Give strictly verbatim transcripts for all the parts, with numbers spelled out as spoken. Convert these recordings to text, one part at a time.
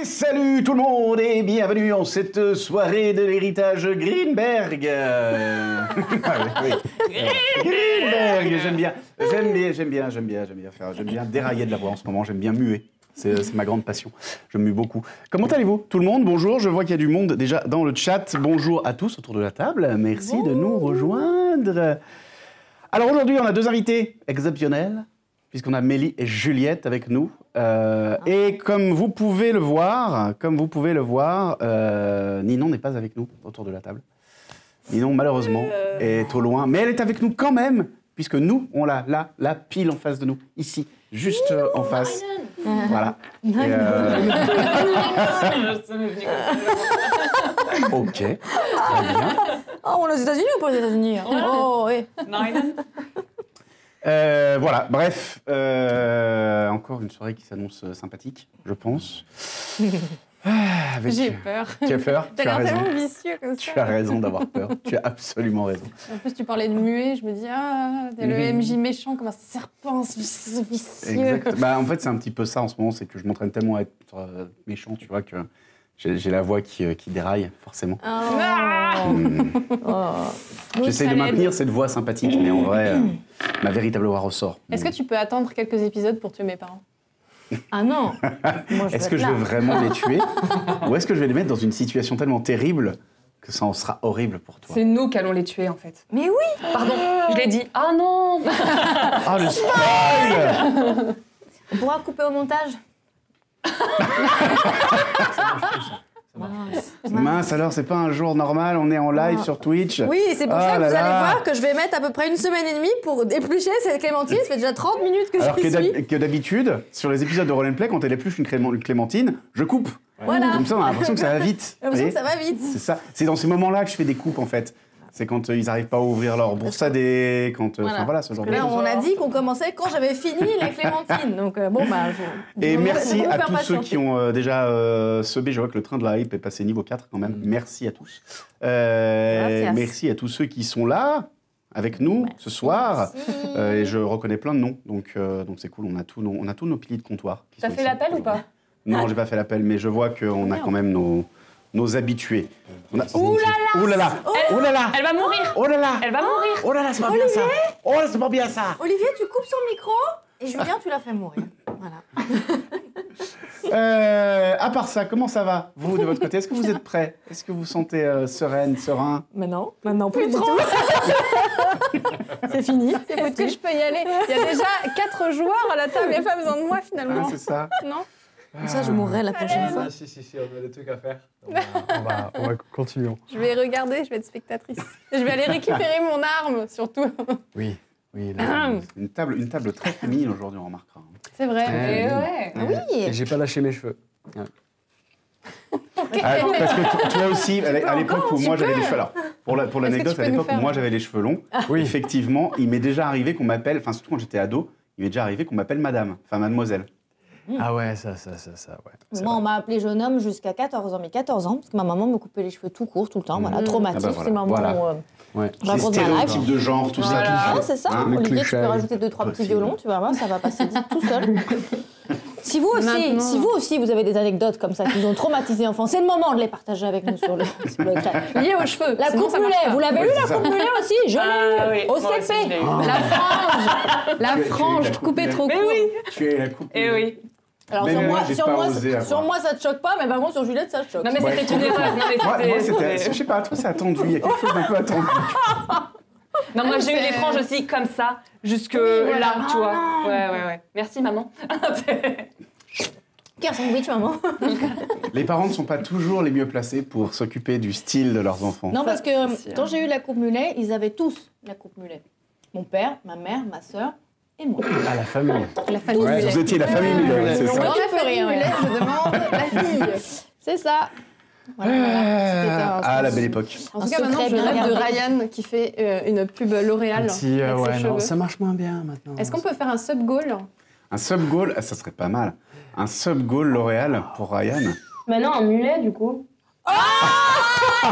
Et salut tout le monde et bienvenue en cette soirée de l'héritage Greenberg. Euh... ah, oui, oui. Greenberg, j'aime bien, j'aime bien, j'aime bien, j'aime bien, j'aime bien faire, j'aime bien dérailler de la voix en ce moment, j'aime bien muer. C'est ma grande passion. Je me mue beaucoup. Comment allez-vous, tout le monde? Bonjour. Je vois qu'il y a du monde déjà dans le chat. Bonjour à tous autour de la table. Merci oh. de nous rejoindre. Alors aujourd'hui, on a deux invités exceptionnels, puisqu'on a Mélie et Juliette avec nous. Euh, ah. Et comme vous pouvez le voir, comme vous pouvez le voir, euh, Ninon n'est pas avec nous autour de la table. Ninon, malheureusement, euh... est au loin. Mais elle est avec nous quand même, puisque nous, on l'a là, la pile en face de nous, ici, juste Ninon, en face. Ninon. Voilà. Euh... ok. Ah, bien. Oh, on est aux États-Unis ou pas aux États-Unis? Oh, oui. Euh, voilà, bref. Euh, encore une soirée qui s'annonce sympathique, je pense. Ah, avec... J'ai peur. Tu as peur? Tu as l'air tellement vicieux comme ça. Tu as raison d'avoir peur. Tu as absolument raison. En plus, tu parlais de muet. Je me dis, ah, t'es le M J méchant comme un serpent vicieux. Exact. Bah, en fait, c'est un petit peu ça en ce moment. C'est que je m'entraîne tellement à être euh, méchant, tu vois, que j'ai la voix qui, euh, qui déraille, forcément. Oh. Mmh. Oh. J'essaie de maintenir cette voix sympathique, mais en vrai, euh, ma véritable voix ressort. Est-ce mmh. que tu peux attendre quelques épisodes pour tuer mes parents? Ah non. Est-ce que là. je vais vraiment les tuer? Ou est-ce que je vais les mettre dans une situation tellement terrible que ça en sera horrible pour toi? C'est nous qui allons les tuer, en fait. Mais oui. Pardon, je l'ai dit. Ah non. Ah, le spoil. On pourra couper au montage. Mince. Mince, alors c'est pas un jour normal, on est en live ah. sur Twitch. Oui, c'est pour oh ça que là vous là. allez voir que je vais mettre à peu près une semaine et demie pour éplucher cette clémentine. Ça fait déjà trente minutes que alors je suis. Que d'habitude, sur les épisodes de Rôle'n Play, quand elle épluche une clémentine, je coupe. Ouais. Voilà. Comme ça, on a l'impression que ça va vite. L'impression que ça va vite. C'est ça. C'est dans ces moments-là que je fais des coupes, en fait. C'est quand euh, ils n'arrivent pas à ouvrir leur boursadé, quand... Euh, voilà. voilà, ce genre de... Là, on a dit qu'on commençait quand j'avais fini les clémentines. Donc, euh, bon, bah... Je, et je merci à tous ceux qui ont euh, déjà euh, sebé. Je vois que le train de la hype est passé niveau quatre quand même. Mm. Merci à tous. Euh, merci à tous ceux qui sont là, avec nous, merci. ce soir. Euh, et je reconnais plein de noms. Donc, euh, donc c'est cool. On a tous nos, nos piliers de comptoir. T'as fait l'appel ou pas? Non, j'ai pas fait l'appel, mais je vois qu'on a quand même nos... Nos habitués. On a... Ouh là là! Ouh là là! Elle, oh là là! Elle va mourir! Oh là là! Elle va mourir! Oh là là, c'est pas bien ça! Oh là, c'est pas bien ça! Olivier, tu coupes son micro et Julien, tu la fais mourir. Voilà. euh, à part ça, comment ça va, vous, de votre côté? Est-ce que vous êtes prêts? Est-ce que vous vous sentez euh, sereine, serein? Maintenant, maintenant, plus, plus trop. C'est fini. Est-ce est que je peux y aller? Il y a déjà quatre joueurs à la table, il n'y a pas besoin de moi finalement. Ah, c'est ça. Non? Comme ça, je mourrai la prochaine fois. Ah, si, si, si, on a des trucs à faire. On va, on va, on va continuer. Je vais regarder, je vais être spectatrice. Je vais aller récupérer mon arme, surtout. Oui, oui. Là, une, table, une table très féminine aujourd'hui, on remarquera. C'est vrai. Euh, ouais. Euh, oui. Et j'ai pas lâché mes cheveux. Ouais. Okay. Ah, parce que toi aussi, à l'époque où moi j'avais les cheveux... Alors, pour la, pour l'anecdote, à l'époque où moi j'avais les cheveux longs, oui, effectivement, il m'est déjà arrivé qu'on m'appelle, enfin surtout quand j'étais ado, il m'est déjà arrivé qu'on m'appelle madame, enfin mademoiselle. Ah ouais, ça, ça, ça, ça, ouais. Moi, on m'a appelé jeune homme jusqu'à quatorze ans, mais quatorze ans, parce que ma maman me coupait les cheveux tout court, tout le temps, voilà, traumatique, ah bah voilà, c'est maman. Voilà. Euh, ouais. Les stéréotypes de genre, tout voilà. ça. Tout ah, c'est ça, hein, Olivier, tu peux rajouter deux, trois petits violons, tu vas voir, ça va passer tout seul. Si vous, aussi, Maintenant... si vous aussi, vous avez des anecdotes comme ça qui vous ont traumatisé enfant, c'est le moment de les partager avec nous sur le, sur le chat. Lié aux cheveux. La coupe mulet, vous l'avez eu, la coupe mulet aussi? Je l'ai euh, eu, oui. au C P. Oh. La frange, la frange coupée trop court. Oui. Tu es la coupe mulet. Oui. Alors mais sur, mais moi, là, sur, moi, sur, sur moi, ça te choque pas, mais par contre, sur Juliette, ça te choque. Non, mais ouais, c'était une erreur. Moi, c'était... Je sais pas, toi, c'est attendu. Il y a quelque chose d'un peu attendu. Non, moi, j'ai eu les franges aussi, comme ça, jusque oui, là, tu vois. Ouais, ouais, ouais. Merci, maman. Cœur sandwich, maman. Les parents ne sont pas toujours les mieux placés pour s'occuper du style de leurs enfants. Non, parce que quand j'ai eu la coupe mulet, ils avaient tous la coupe mulet. Mon père, ma mère, ma sœur et moi. Ah, la famille. La famille. Ouais, vous étiez la famille mulet, c'est ça. Dans la famille mulet, je demande la fille. C'est ça. Voilà, voilà. Un, ah, la belle époque. En tout cas, maintenant, je rêve de Ryan qui fait euh, une pub L'Oréal. Euh, ouais, non, ça marche moins bien maintenant. Est-ce qu'on peut faire un sub-goal? Un sub-goal, ça serait pas mal. Un sub-goal L'Oréal pour Ryan. Maintenant, un mulet, du coup. Oh, oh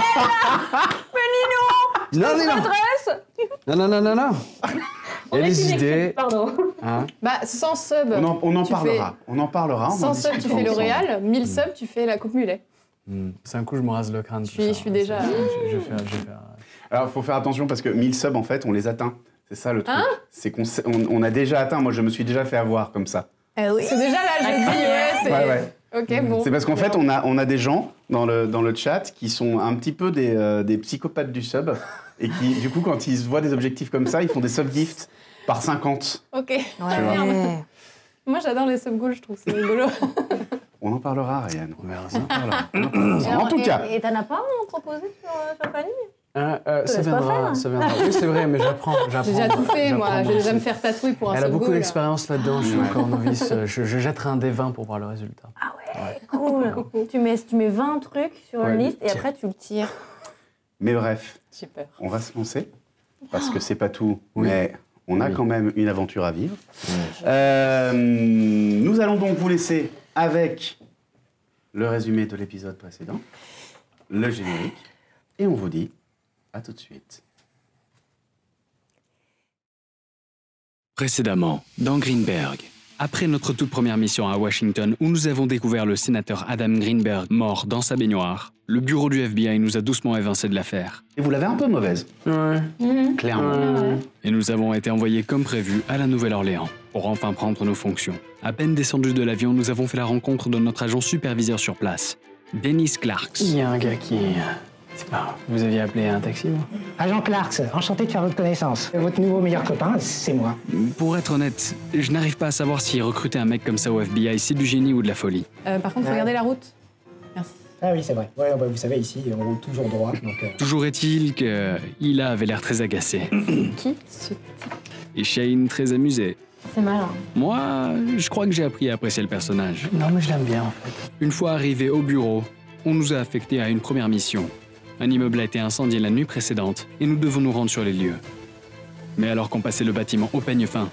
mais Ninon, non, non, non. Non, non, non, non, non. Il y a des idées. Pardon. Hein? Bah, sans sub, on en, on en parlera. Fais... On en parlera. On sans en sub, tu fais L'Oréal. mille mmh. subs, tu fais la coupe mulet. Mmh. C'est un coup, je me rase le crâne. Je suis, je suis déjà. Je, je fais, je fais... Alors, il faut faire attention parce que mille subs, en fait, on les atteint. C'est ça le truc. Hein? C'est qu'on on, on a déjà atteint. Moi, je me suis déjà fait avoir comme ça. Eh oui. C'est déjà là, je dis, ouais, c'est... Ouais, ouais. Okay, bon. C'est parce qu'en fait, on a, on a des gens dans le, dans le chat qui sont un petit peu des, euh, des psychopathes du sub et qui, du coup, quand ils voient des objectifs comme ça, ils font des sub-gifts par cinquante. Ok. Ouais. Ouais. Moi, j'adore les sub-goals, je trouve, c'est rigolo. On en parlera, Ryan. On verra ça. En alors, tout et, cas. Et t'en as pas proposé sur, sur Fanny? Euh, euh, ça viendra, ça viendra. Oui, c'est vrai, mais j'apprends. J'ai déjà tout fait, moi. Je vais déjà me faire tatouer pour un seul goût. Elle a beaucoup d'expérience là-dedans. Je suis encore novice. Je, je jetterai un des vingt pour voir le résultat. Ah ouais, ouais. Cool. Ouais. Tu, mets, tu mets vingt trucs sur ouais, une liste et après, tu le tires. Mais bref, j'ai peur. On va se lancer parce que c'est pas tout, oui. mais on a oui. quand même une aventure à vivre. Oui. Euh, nous allons donc vous laisser avec le résumé de l'épisode précédent, le générique, et on vous dit... À tout de suite. Précédemment, dans Greenberg, après notre toute première mission à Washington où nous avons découvert le sénateur Adam Greenberg mort dans sa baignoire, le bureau du F B I nous a doucement évincé de l'affaire. Et vous l'avez un peu mauvaise. Ouais. Mmh. Clairement. Ouais. Et nous avons été envoyés comme prévu à la Nouvelle-Orléans pour enfin prendre nos fonctions. À peine descendus de l'avion, nous avons fait la rencontre de notre agent superviseur sur place, Dennis Clark. Il y a un gars qui... Vous aviez appelé un taxi, moi? Agent Clark, enchanté de faire votre connaissance. Votre nouveau meilleur copain, c'est moi. Pour être honnête, je n'arrive pas à savoir si recruter un mec comme ça au F B I, c'est du génie ou de la folie. Euh, par contre, ouais. regardez la route. Merci. Ah oui, c'est vrai. Ouais, bah, vous savez, ici, on roule toujours droit. Donc, euh... Toujours est-il que Hila avait l'air très agacé. Qui, ce type? Et Shane, très amusé. C'est malin. Moi, je crois que j'ai appris à apprécier le personnage. Non, mais je l'aime bien, en fait. Une fois arrivé au bureau, on nous a affectés à une première mission. Un immeuble a été incendié la nuit précédente et nous devons nous rendre sur les lieux. Mais alors qu'on passait le bâtiment au peigne fin,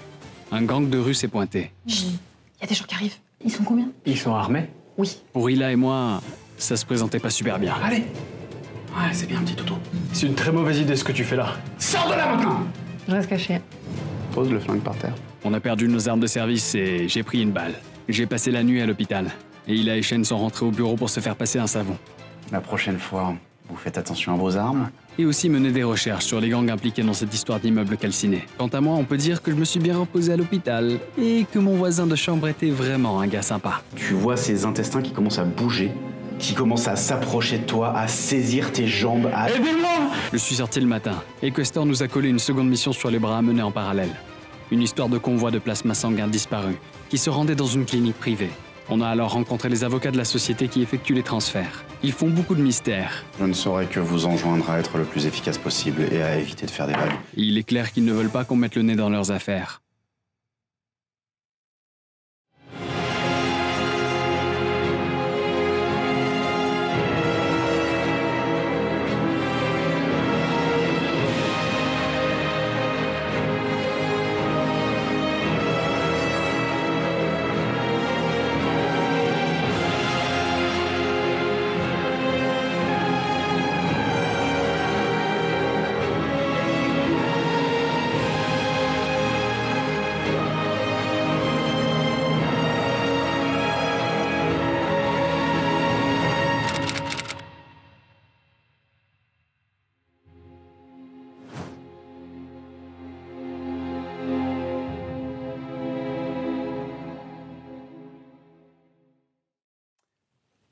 un gang de rue s'est pointé. Chut, il y a des gens qui arrivent. Ils sont combien? Ils sont armés? Oui. Pour Hila et moi, ça se présentait pas super bien. Allez. Ouais, c'est bien, petit toutou. C'est une très mauvaise idée ce que tu fais là. Sors de là maintenant! Je reste caché. Pose le flingue par terre. On a perdu nos armes de service et j'ai pris une balle. J'ai passé la nuit à l'hôpital. Et Hila et Shane sont rentrés au bureau pour se faire passer un savon. La prochaine fois... Vous faites attention à vos armes. Et aussi mener des recherches sur les gangs impliqués dans cette histoire d'immeubles calcinés. Quant à moi, on peut dire que je me suis bien reposé à l'hôpital et que mon voisin de chambre était vraiment un gars sympa. Tu vois ses intestins qui commencent à bouger, qui commencent à s'approcher de toi, à saisir tes jambes, à... Aidez-moi ! Je suis sorti le matin et Questor nous a collé une seconde mission sur les bras à mener en parallèle. Une histoire de convoi de plasma sanguin disparu qui se rendait dans une clinique privée. On a alors rencontré les avocats de la société qui effectuent les transferts. Ils font beaucoup de mystères. Je ne saurais que vous enjoindre à être le plus efficace possible et à éviter de faire des vagues. Il est clair qu'ils ne veulent pas qu'on mette le nez dans leurs affaires.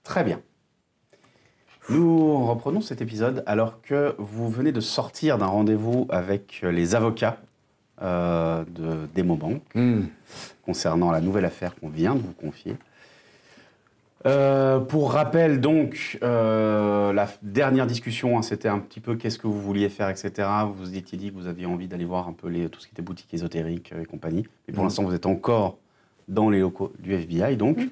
Très bien. Nous reprenons cet épisode alors que vous venez de sortir d'un rendez-vous avec les avocats euh, de DémoBank mmh. concernant la nouvelle affaire qu'on vient de vous confier. Euh, pour rappel, donc, euh, la dernière discussion, hein, c'était un petit peu qu'est-ce que vous vouliez faire, et cetera. Vous vous étiez dit que vous aviez envie d'aller voir un peu les, tout ce qui était boutique ésotérique et compagnie. Mais pour mmh. l'instant, vous êtes encore dans les locaux du F B I. Donc, mmh.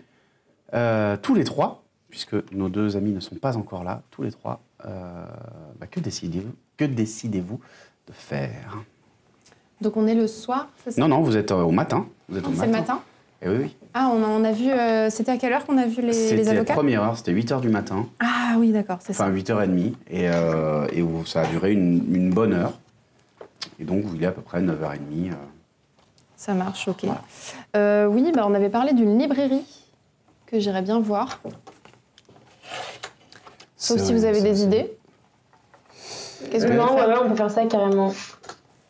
euh, tous les trois... puisque nos deux amis ne sont pas encore là, tous les trois, euh, bah que décidez-vous que décidez-vous de faire? Donc on est le soir, c'est ça? Non, non, vous êtes euh, au matin. Vous êtes au matin. C'est le matin? Eh oui, oui. Ah, on a, on a vu... Euh, c'était à quelle heure qu'on a vu les, les avocats? C'était la première heure, c'était huit heures du matin. Ah oui, d'accord, c'est ça. Enfin, huit heures trente, et, euh, et où ça a duré une, une bonne heure. Et donc, vous voyez à peu près neuf heures trente. Euh, Ça marche, ok. Voilà. Euh, oui, bah, on avait parlé d'une librairie que j'irais bien voir. Sauf si vous avez des idées. Qu'est-ce que vous en pensez ? On peut faire ça carrément.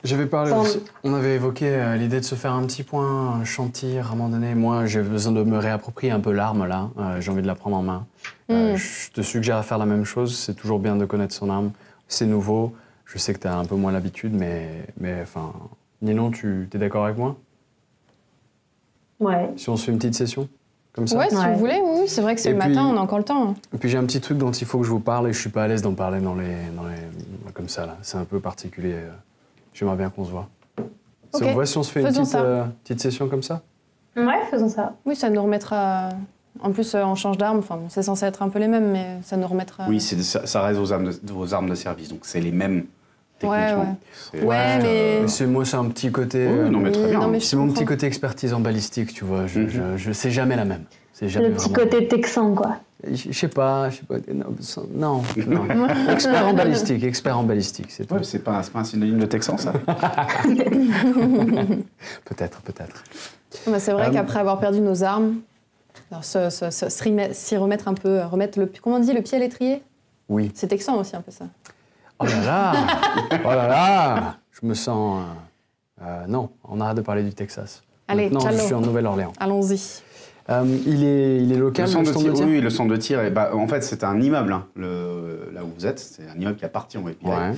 J'avais parlé aussi. On avait évoqué euh, l'idée de se faire un petit point, un chantier, à un moment donné. Moi, j'ai besoin de me réapproprier un peu l'arme, là. Euh, j'ai envie de la prendre en main. Mm. Euh, je te suggère à faire la même chose. C'est toujours bien de connaître son arme. C'est nouveau. Je sais que tu as un peu moins l'habitude, mais... mais enfin, Ninon, tu es d'accord avec moi? Ouais. Si on se fait une petite session, comme ça? Ouais, si ouais. vous voulez, oui. C'est vrai que c'est le puis, matin, on a encore le temps. Et puis j'ai un petit truc dont il faut que je vous parle et je suis pas à l'aise d'en parler dans les, dans les... comme ça, là. C'est un peu particulier... J'aimerais bien qu'on se voit. Okay. Ça vous va si on se fait faisons une petite, euh, petite session comme ça? Ouais, faisons ça. Oui, ça nous remettra... En plus, euh, on change d'armes. Enfin, c'est censé être un peu les mêmes, mais ça nous remettra... Oui, ça, ça reste vos armes de, vos armes de service, donc c'est les mêmes techniquement. Ouais, ouais. ouais mais... mais moi, c'est un petit côté... Oui, euh, non, mais très oui, bien. C'est mon comprends. petit côté expertise en balistique, tu vois. Je, mm-hmm. je, je sais jamais la même. Jamais le petit côté texan, quoi. Je sais pas, je sais pas. Non, non. Expert en balistique, expert en balistique, c'est tout. Ouais, c'est pas, pas un synonyme de texan, ça. Peut-être, peut-être. C'est vrai um... qu'après avoir perdu nos armes, s'y remettre un peu, remettre le, comment on dit, le pied à l'étrier. Oui. C'est texan aussi, un peu ça. Oh là là, oh là là, je me sens. Euh, euh, non, on arrête de parler du Texas. Allez, non, je suis en Nouvelle-Orléans. Allons-y. Euh, il, est, il est local, le centre de tir. Oui, le centre de tir. Et bah, en fait, c'est un immeuble, hein, le, là où vous êtes. C'est un immeuble qui appartient au F B I. Ouais.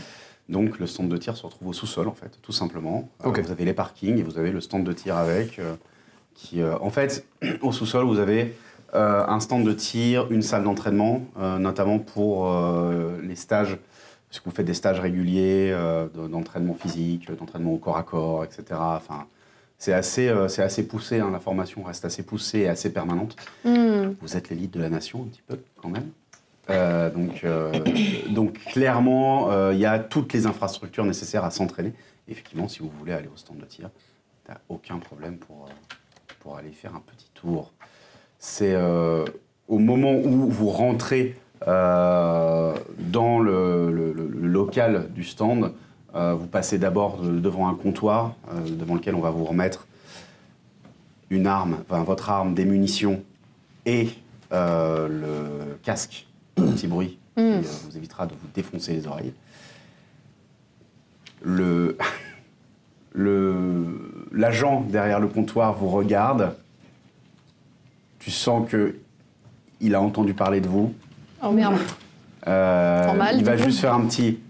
Donc, le centre de tir se retrouve au sous-sol, en fait, tout simplement. Okay. Euh, vous avez les parkings et vous avez le stand de tir avec. Euh, qui, euh, en fait, au sous-sol, vous avez euh, un stand de tir, une salle d'entraînement, euh, notamment pour euh, les stages, parce que vous faites des stages réguliers euh, d'entraînement physique, d'entraînement au corps à corps, et cetera. Enfin, c'est assez, euh, c'est assez poussé, hein, la formation reste assez poussée et assez permanente. Mm. Vous êtes l'élite de la nation, un petit peu, quand même. Euh, donc, euh, donc, clairement, il euh, y a toutes les infrastructures nécessaires à s'entraîner. Effectivement, si vous voulez aller au stand de tir, t'as aucun problème pour, euh, pour aller faire un petit tour. C'est euh, au moment où vous rentrez euh, dans le, le, le local du stand, Euh, vous passez d'abord de, devant un comptoir euh, devant lequel on va vous remettre une arme, enfin, votre arme, des munitions et euh, le casque, un petit bruit mmh. qui euh, vous évitera de vous défoncer les oreilles. Le, le, l'agent derrière le comptoir vous regarde. Tu sens qu'il a entendu parler de vous. Oh merde. Euh, mal, il va juste faire un petit...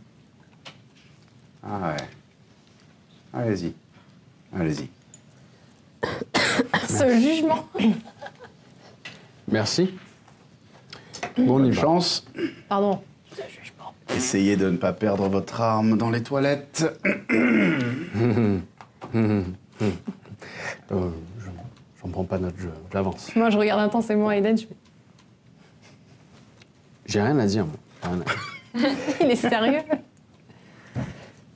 Ah ouais. Allez-y. Allez-y. Ce jugement. Merci. Bonne chance. Pardon. Ce jugement. Essayez de ne pas perdre votre arme dans les toilettes. euh, J'en prends pas notre jeu. J'avance. Moi, je regarde intensément Aiden. Je fais... J'ai rien à dire, moi. Rien à dire. Il est sérieux.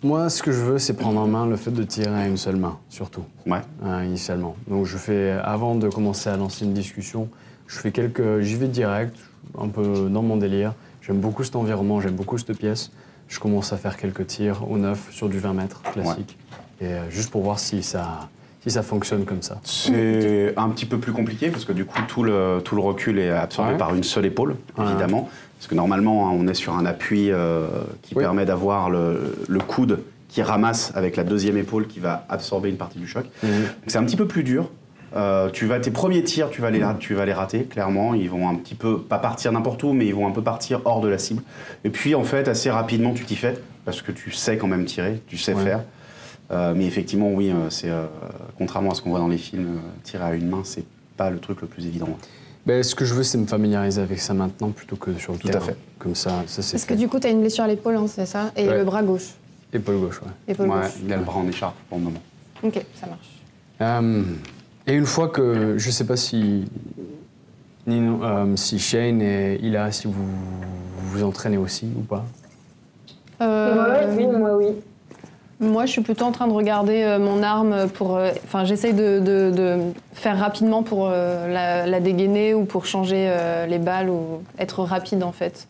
Moi, ce que je veux, c'est prendre en main le fait de tirer à une seule main, surtout, ouais. euh, initialement. Donc, je fais, avant de commencer à lancer une discussion, je fais quelques, j'y vais direct, un peu dans mon délire. J'aime beaucoup cet environnement, j'aime beaucoup cette pièce. Je commence à faire quelques tirs au neuf sur du vingt mètres classique, ouais. et euh, juste pour voir si ça, si ça fonctionne comme ça. C'est un petit peu plus compliqué parce que du coup, tout le tout le recul est absorbé ouais. par une seule épaule, évidemment. Ouais. Parce que normalement, on est sur un appui euh, qui oui. permet d'avoir le, le coude qui ramasse avec la deuxième épaule qui va absorber une partie du choc. Mmh. C'est un petit peu plus dur. Euh, tu vas, tes premiers tirs, tu vas, les, tu vas les rater, clairement. Ils vont un petit peu, pas partir n'importe où, mais ils vont un peu partir hors de la cible. Et puis, en fait, assez rapidement, tu t'y fais, parce que tu sais quand même tirer, tu sais ouais. faire. Euh, mais effectivement, oui, c'est euh, contrairement à ce qu'on voit dans les films, tirer à une main, c'est pas le truc le plus évident. Ben, ce que je veux, c'est me familiariser avec ça maintenant plutôt que sur le terrain. Tout à fait. Comme ça, ça c'est. Parce fait. que du coup, tu as une blessure à l'épaule, hein, c'est ça? Et ouais. le bras gauche. Épaule gauche, ouais. Épaule ouais, gauche. Il a le bras en écharpe pour le moment. Ok, ça marche. Euh, et une fois que. Je sais pas si. Ninon, euh, si Shane et Ila, si vous vous entraînez aussi ou pas? euh, Oui, moi, oui. Moi, je suis plutôt en train de regarder euh, mon arme pour... Enfin, euh, j'essaye de, de, de faire rapidement pour euh, la, la dégainer ou pour changer euh, les balles ou être rapide, en fait.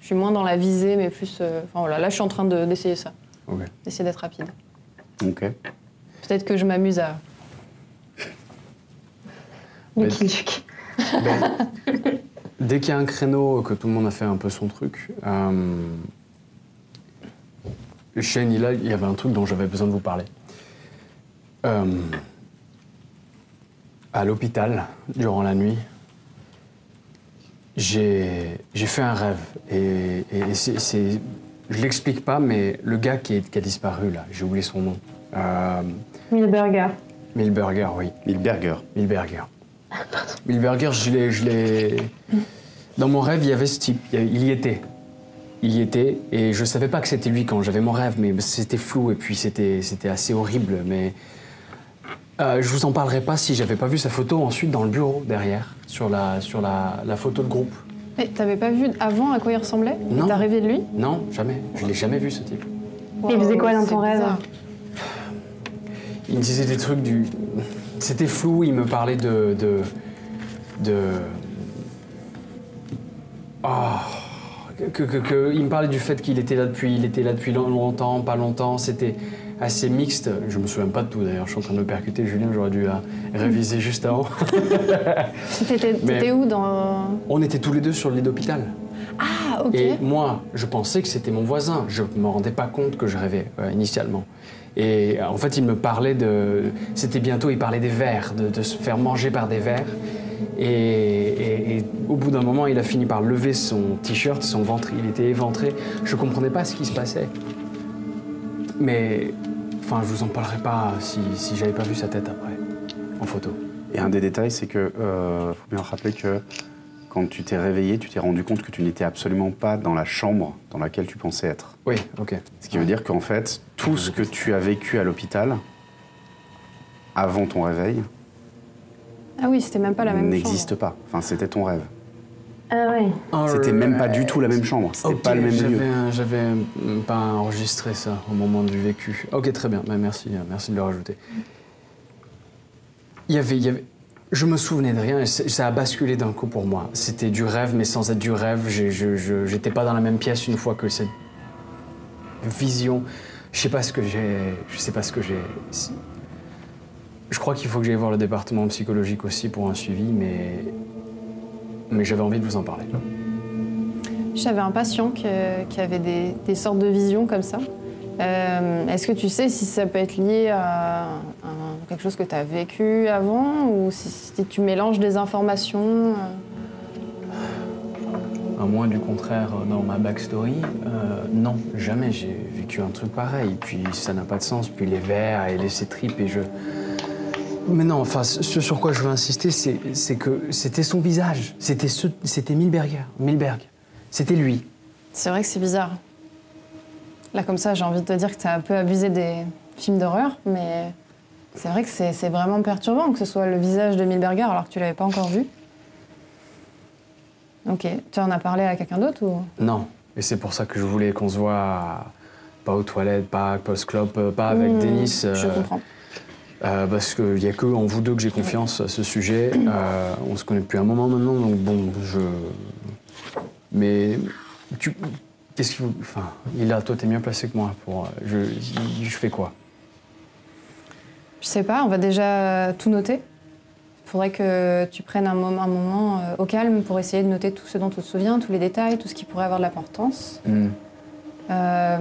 Je suis moins dans la visée, mais plus... Enfin, euh, voilà, là, je suis en train d'essayer de, ça. Okay. D'essayer d'être rapide. Ok. Peut-être que je m'amuse à Lucky Luke. Ben, dès qu'il y a un créneau que tout le monde a fait un peu son truc, euh, chez Nila, il y avait un truc dont j'avais besoin de vous parler. Euh, à l'hôpital, durant la nuit, j'ai fait un rêve. Et, et c'est... Je l'explique pas, mais le gars qui, est, qui a disparu, là, j'ai oublié son nom. Euh, Milberger. Milberger, oui. Milberger. Milberger. Pardon. Milberger, je l'ai... Dans mon rêve, il y avait ce type. Il y était. Il y était, et je savais pas que c'était lui quand j'avais mon rêve, mais c'était flou, et puis c'était assez horrible, mais... Euh, je vous en parlerai pas si j'avais pas vu sa photo ensuite dans le bureau, derrière, sur la, sur la, la photo de groupe. Mais t'avais pas vu avant à quoi il ressemblait? Non. T'as rêvé de lui? Non, jamais. Je l'ai jamais vu, ce type. Wow, il faisait quoi dans ton rêve? Il me disait des trucs du... C'était flou, il me parlait de... de... de... Oh... Que, que, que... Il me parlait du fait qu'il était là depuis... Il était là depuis longtemps, pas longtemps, c'était... assez mixte. Je me souviens pas de tout, d'ailleurs. Je suis en train de me percuter, Julien. J'aurais dû la réviser juste avant. T'étais où dans... On était tous les deux sur le lit d'hôpital. Ah, ok. Et moi, je pensais que c'était mon voisin. Je me rendais pas compte que je rêvais, euh, initialement. Et en fait, il me parlait de... C'était bientôt, il parlait des vers, de, de se faire manger par des vers. Et, et, et au bout d'un moment, il a fini par lever son t-shirt, son ventre. Il était éventré. Je comprenais pas ce qui se passait. Mais, enfin, je vous en parlerai pas si, si j'avais pas vu sa tête après, en photo. Et un des détails, c'est que, euh, faut bien rappeler que quand tu t'es réveillé, tu t'es rendu compte que tu n'étais absolument pas dans la chambre dans laquelle tu pensais être. Oui, ok. Ce qui veut dire qu'en fait, tout ce que tu as vécu à l'hôpital, avant ton réveil... Ah oui, c'était même pas la même chambre. ...n'existe pas. Enfin, c'était ton rêve. Ah ouais. C'était même pas du tout la même chambre, c'était okay, pas le même lieu. J'avais pas enregistré ça au moment du vécu. Ok, très bien, bah, merci, merci de le rajouter. Il y avait, il y avait... Je me souvenais de rien et ça a basculé d'un coup pour moi. C'était du rêve, mais sans être du rêve. J'étais pas dans la même pièce une fois que cette vision. Je sais pas ce que j'ai... Je sais pas ce que j'ai... Je crois qu'il faut que j'aille voir le département psychologique aussi pour un suivi, mais... Mais j'avais envie de vous en parler. J'avais un patient qui, qui avait des, des sortes de visions comme ça. Euh, Est-ce que tu sais si ça peut être lié à, à quelque chose que tu as vécu avant ou si, si tu mélanges des informations? À moins du contraire, dans ma backstory, euh, non, jamais j'ai vécu un truc pareil. Puis ça n'a pas de sens, puis les vers et les tripes et je... Mais non, enfin, ce sur quoi je veux insister, c'est que c'était son visage. C'était ce, c'était Milberger, Milberg. C'était lui. C'est vrai que c'est bizarre. Là, comme ça, j'ai envie de te dire que t'as un peu abusé des films d'horreur, mais c'est vrai que c'est vraiment perturbant que ce soit le visage de Milberger alors que tu l'avais pas encore vu. Ok. Tu en as parlé à quelqu'un d'autre ou? Non. Et c'est pour ça que je voulais qu'on se voit pas aux toilettes, pas à post-clop, pas avec mmh, Dennis. Euh... Je comprends. Euh, parce qu'il n'y a que en vous deux que j'ai confiance à ce sujet. Euh, on se connaît depuis un moment maintenant, donc bon, je... Mais... Tu... Qu'est-ce que... Enfin, il a, toi, t'es mieux placé que moi pour... Je, je fais quoi? Je sais pas, on va déjà tout noter. Il faudrait que tu prennes un moment, un moment euh, au calme pour essayer de noter tout ce dont tu te souviens, tous les détails, tout ce qui pourrait avoir de l'importance. Mm. Euh,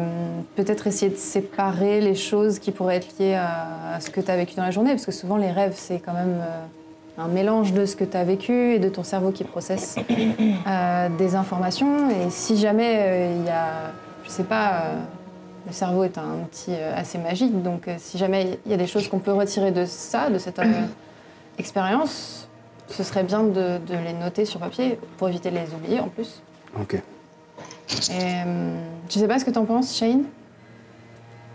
peut-être essayer de séparer les choses qui pourraient être liées à, à ce que tu as vécu dans la journée, parce que souvent les rêves, c'est quand même euh, un mélange de ce que tu as vécu et de ton cerveau qui processe euh, des informations. Et si jamais il euh, y a, je sais pas, euh, le cerveau est un outil euh, assez magique, donc euh, si jamais il y a des choses qu'on peut retirer de ça, de cette euh, expérience, ce serait bien de, de les noter sur papier pour éviter de les oublier en plus. Ok. Et, euh, je sais pas ce que t'en penses, Shane.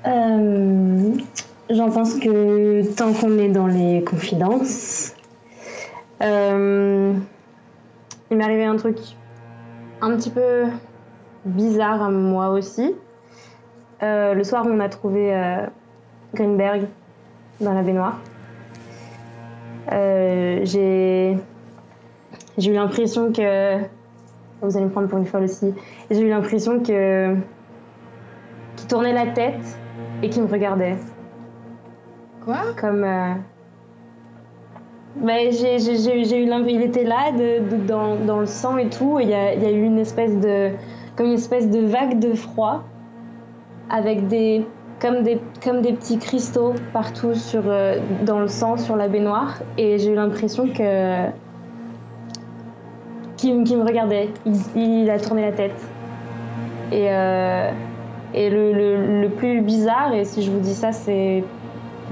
Euh, J'en pense que tant qu'on est dans les confidences, euh, il m'est arrivé un truc un petit peu bizarre à moi aussi. Euh, le soir, on a trouvé euh, Greenberg dans la baignoire. Euh, J'ai eu l'impression que... Vous allez me prendre pour une folle aussi. J'ai eu l'impression que... qu'il tournait la tête et qu'il me regardait. Quoi? Comme... Euh... Ben, j'ai, j'ai, j'ai eu l'impression, il était là, de, de, dans, dans le sang et tout. Il y a, il y a eu une espèce de, comme une espèce de vague de froid, avec des, comme des, comme des petits cristaux partout sur, euh, dans le sang, sur la baignoire. Et j'ai eu l'impression que, qu'il, qu'il me regardait. Il, il a tourné la tête. Et, euh, et le, le, le plus bizarre, et si je vous dis ça, c'est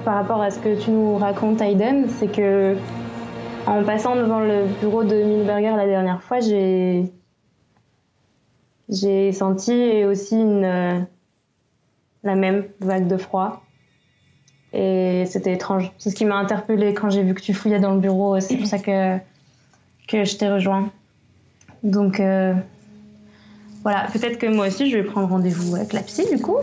par rapport à ce que tu nous racontes, Aiden, c'est que en passant devant le bureau de Milberger la dernière fois, j'ai j'ai senti aussi une euh, la même vague de froid, et c'était étrange. C'est ce qui m'a interpellée quand j'ai vu que tu fouillais dans le bureau. C'est pour ça que que je t'ai rejoint. Donc euh, voilà, peut-être que moi aussi je vais prendre rendez-vous avec la psy du coup.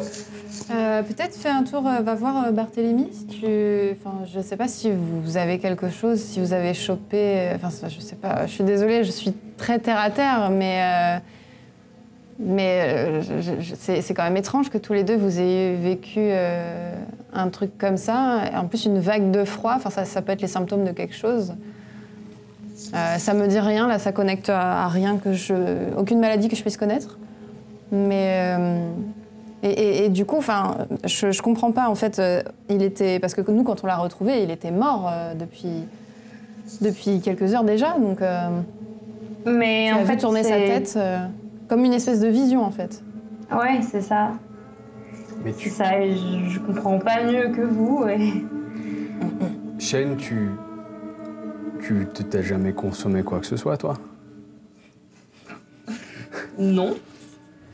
Euh, peut-être fais un tour, euh, va voir euh, Barthélemy, si tu... Enfin, je sais pas si vous avez quelque chose, si vous avez chopé... Enfin, ça, je sais pas, je suis désolée, je suis très terre-à-terre, mais... Euh... Mais euh, je, je, c'est, c'est quand même étrange que tous les deux, vous ayez vécu euh, un truc comme ça. En plus, une vague de froid, enfin, ça, ça peut être les symptômes de quelque chose. Euh, ça me dit rien, là, ça connecte à, à rien que je... Aucune maladie que je puisse connaître, mais... Euh... Et, et, et du coup, enfin, je, je comprends pas, en fait, euh, il était... Parce que nous, quand on l'a retrouvé, il était mort euh, depuis, depuis quelques heures déjà, donc... Euh, mais en fait, tourner sa tête euh, comme une espèce de vision, en fait. Ouais, c'est ça. Mais tu... C'est ça, je, je comprends pas mieux que vous, et... Shane, tu... Tu t'as jamais consommé quoi que ce soit, toi? Non.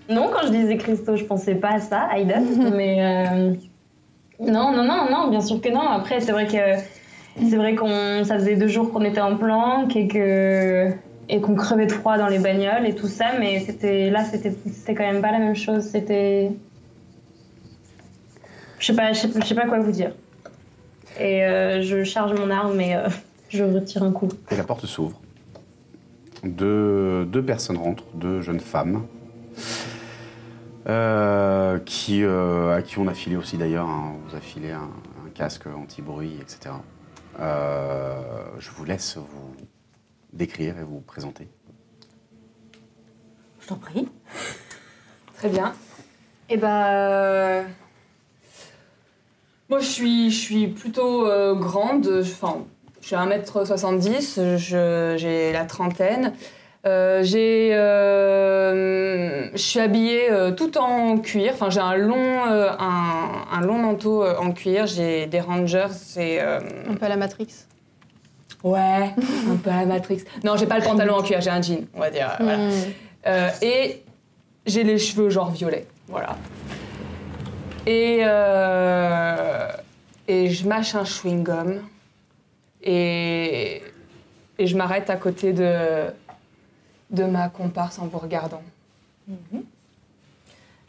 Non, quand je disais cristaux, je pensais pas à ça, Aiden, mais euh... non, non, non, non, bien sûr que non. Après, c'est vrai que c'est vrai qu'on, ça faisait deux jours qu'on était en planque et que et qu'on crevait de froid dans les bagnoles et tout ça, mais c'était là, c'était c'était quand même pas la même chose. C'était, je sais pas, je sais, je sais pas quoi vous dire. Et euh, je charge mon arme et euh, je retire un coup. Et la porte s'ouvre. Deux deux personnes rentrent, deux jeunes femmes. Euh, qui, euh, à qui on a filé aussi d'ailleurs, hein, on vous a filé un, un casque anti-bruit, et cetera. Euh, je vous laisse vous décrire et vous présenter. Je t'en prie. Très bien. Eh ben, euh... moi je suis, je suis plutôt euh, grande, enfin, je suis à un mètre soixante-dix, je, j'ai la trentaine. Euh, j'ai, euh, je suis habillée euh, tout en cuir. Enfin, j'ai un long, euh, un, un long manteau euh, en cuir. J'ai des Rangers. C'est euh... un peu à la Matrix. Ouais, un peu à la Matrix. Non, j'ai pas le pantalon en cuir. J'ai un jean, on va dire. Voilà. Mm. Euh, et j'ai les cheveux genre violet. Voilà. Et euh, et je mâche un chewing gum. Et et je m'arrête à côté de de ma comparse en vous regardant. Mmh.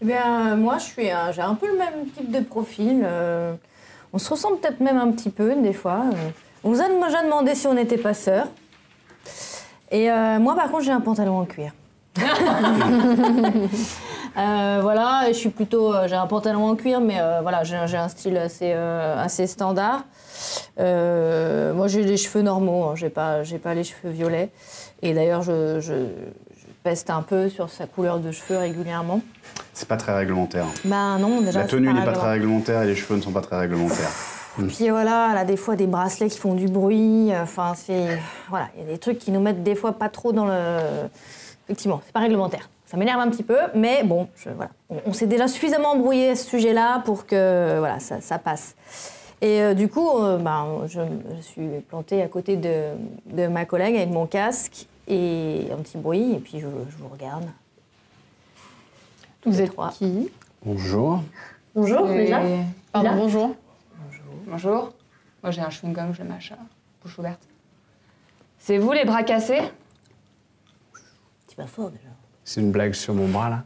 Eh bien, moi, je suis un, j'ai un peu le même type de profil. Euh, on se ressemble peut-être même un petit peu, des fois. Euh, on nous a déjà demandé si on n'était pas sœurs. Et euh, moi, par contre, j'ai un pantalon en cuir. euh, voilà, je suis plutôt... Euh, j'ai un pantalon en cuir, mais euh, voilà, j'ai, j'ai un style assez, euh, assez standard. Euh, moi, j'ai les cheveux normaux, hein, j'ai pas, j'ai pas les cheveux violets. Et d'ailleurs, je, je, je peste un peu sur sa couleur de cheveux régulièrement. C'est pas très réglementaire. Bah non, déjà. La tenue n'est pas très réglementaire et les cheveux ne sont pas très réglementaires. Mmh. Puis voilà, elle a des fois des bracelets qui font du bruit. Enfin, c'est. Voilà, il y a des trucs qui nous mettent des fois pas trop dans le. Effectivement, c'est pas réglementaire. Ça m'énerve un petit peu, mais bon, je, voilà. On, on s'est déjà suffisamment embrouillé à ce sujet-là pour que voilà, ça, ça passe. Et euh, du coup, euh, bah, je, je suis plantée à côté de, de ma collègue avec mon casque et un petit bruit, et puis je, je vous regarde. Vous êtes trois. Qui? Bonjour. Bonjour, et... déjà. Pardon, là. Bonjour. Bonjour. Bonjour. Moi, j'ai un chewing-gum, je mâche, bouche ouverte. C'est vous, les bras cassés? Tu vas fort, déjà. C'est une blague sur mon bras, là?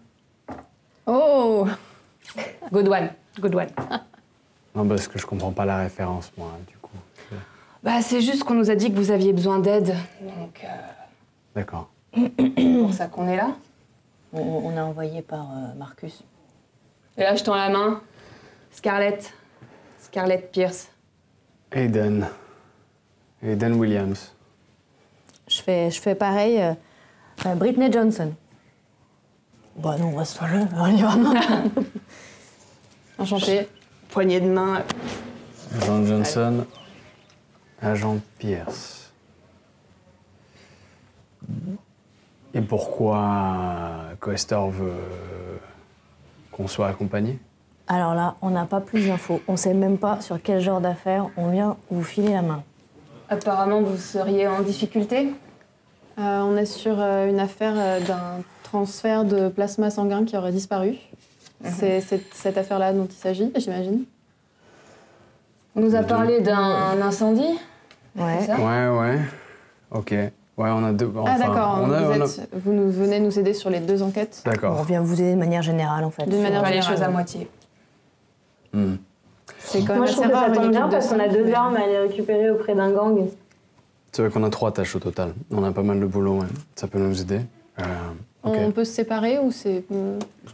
Oh! Good one, good one. Non, parce que je comprends pas la référence, moi, du coup. Bah, c'est juste qu'on nous a dit que vous aviez besoin d'aide, donc... Euh... D'accord. C'est pour ça qu'on est là. On, on est envoyé par euh, Marcus. Et là, je tends la main. Scarlett. Scarlett Pierce. Aiden. Et Dan Williams. Je fais, je fais pareil. Euh, euh, Britney Johnson. Bah non, on va se faire le. On y va. Enchanté. Poignée de main. Agent Johnson. Allez. Agent Pierce. Et pourquoi Questor veut qu'on soit accompagné? Alors là, on n'a pas plus d'infos. On sait même pas sur quel genre d'affaires on vient vous filer la main. Apparemment, vous seriez en difficulté. Euh, on est sur euh, une affaire euh, d'un transfert de plasma sanguin qui aurait disparu. Mmh. C'est cette affaire-là dont il s'agit, j'imagine. On nous a parlé d'un incendie. Ouais. Ça ouais, ouais. Ok. Ouais, on a deux. Enfin, ah d'accord. On on vous, a... vous nous venez nous aider sur les deux enquêtes. D'accord. On vient vous aider de manière générale, en fait. D'une manière générale. Pas les choses à moitié. Mmh. C'est quand même moi, je trouve que ça tombe bien parce qu'on a deux armes à aller récupérer auprès d'un gang. C'est vrai qu'on a trois tâches au total. On a pas mal de boulot, ouais. Ça peut nous aider. Euh, okay. On peut se séparer ou c'est...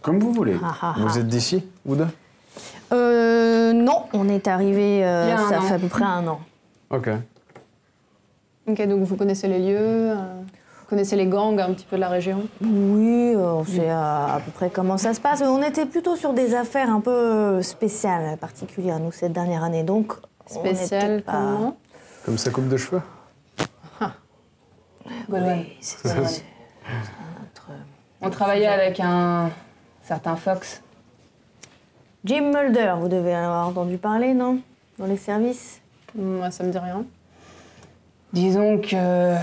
Comme vous voulez. Ah, ah, vous ah. êtes d'ici, vous deux? Euh... Non, on est arrivés... Euh, ça fait à peu près un an. Ok. Ok, donc vous connaissez les lieux, euh, vous connaissez les gangs un petit peu de la région? Oui, on sait à, à peu près comment ça se passe. On était plutôt sur des affaires un peu spéciales, particulières, nous, cette dernière année. Donc, spéciales pas... comment? Comme sa coupe de cheveux. Ah. Oui, oui c'est ça. Autre... On travaillait avec un certain Fox. Jim Mulder, vous devez avoir entendu parler, non? Dans les services? Moi, ça me dit rien. Disons que...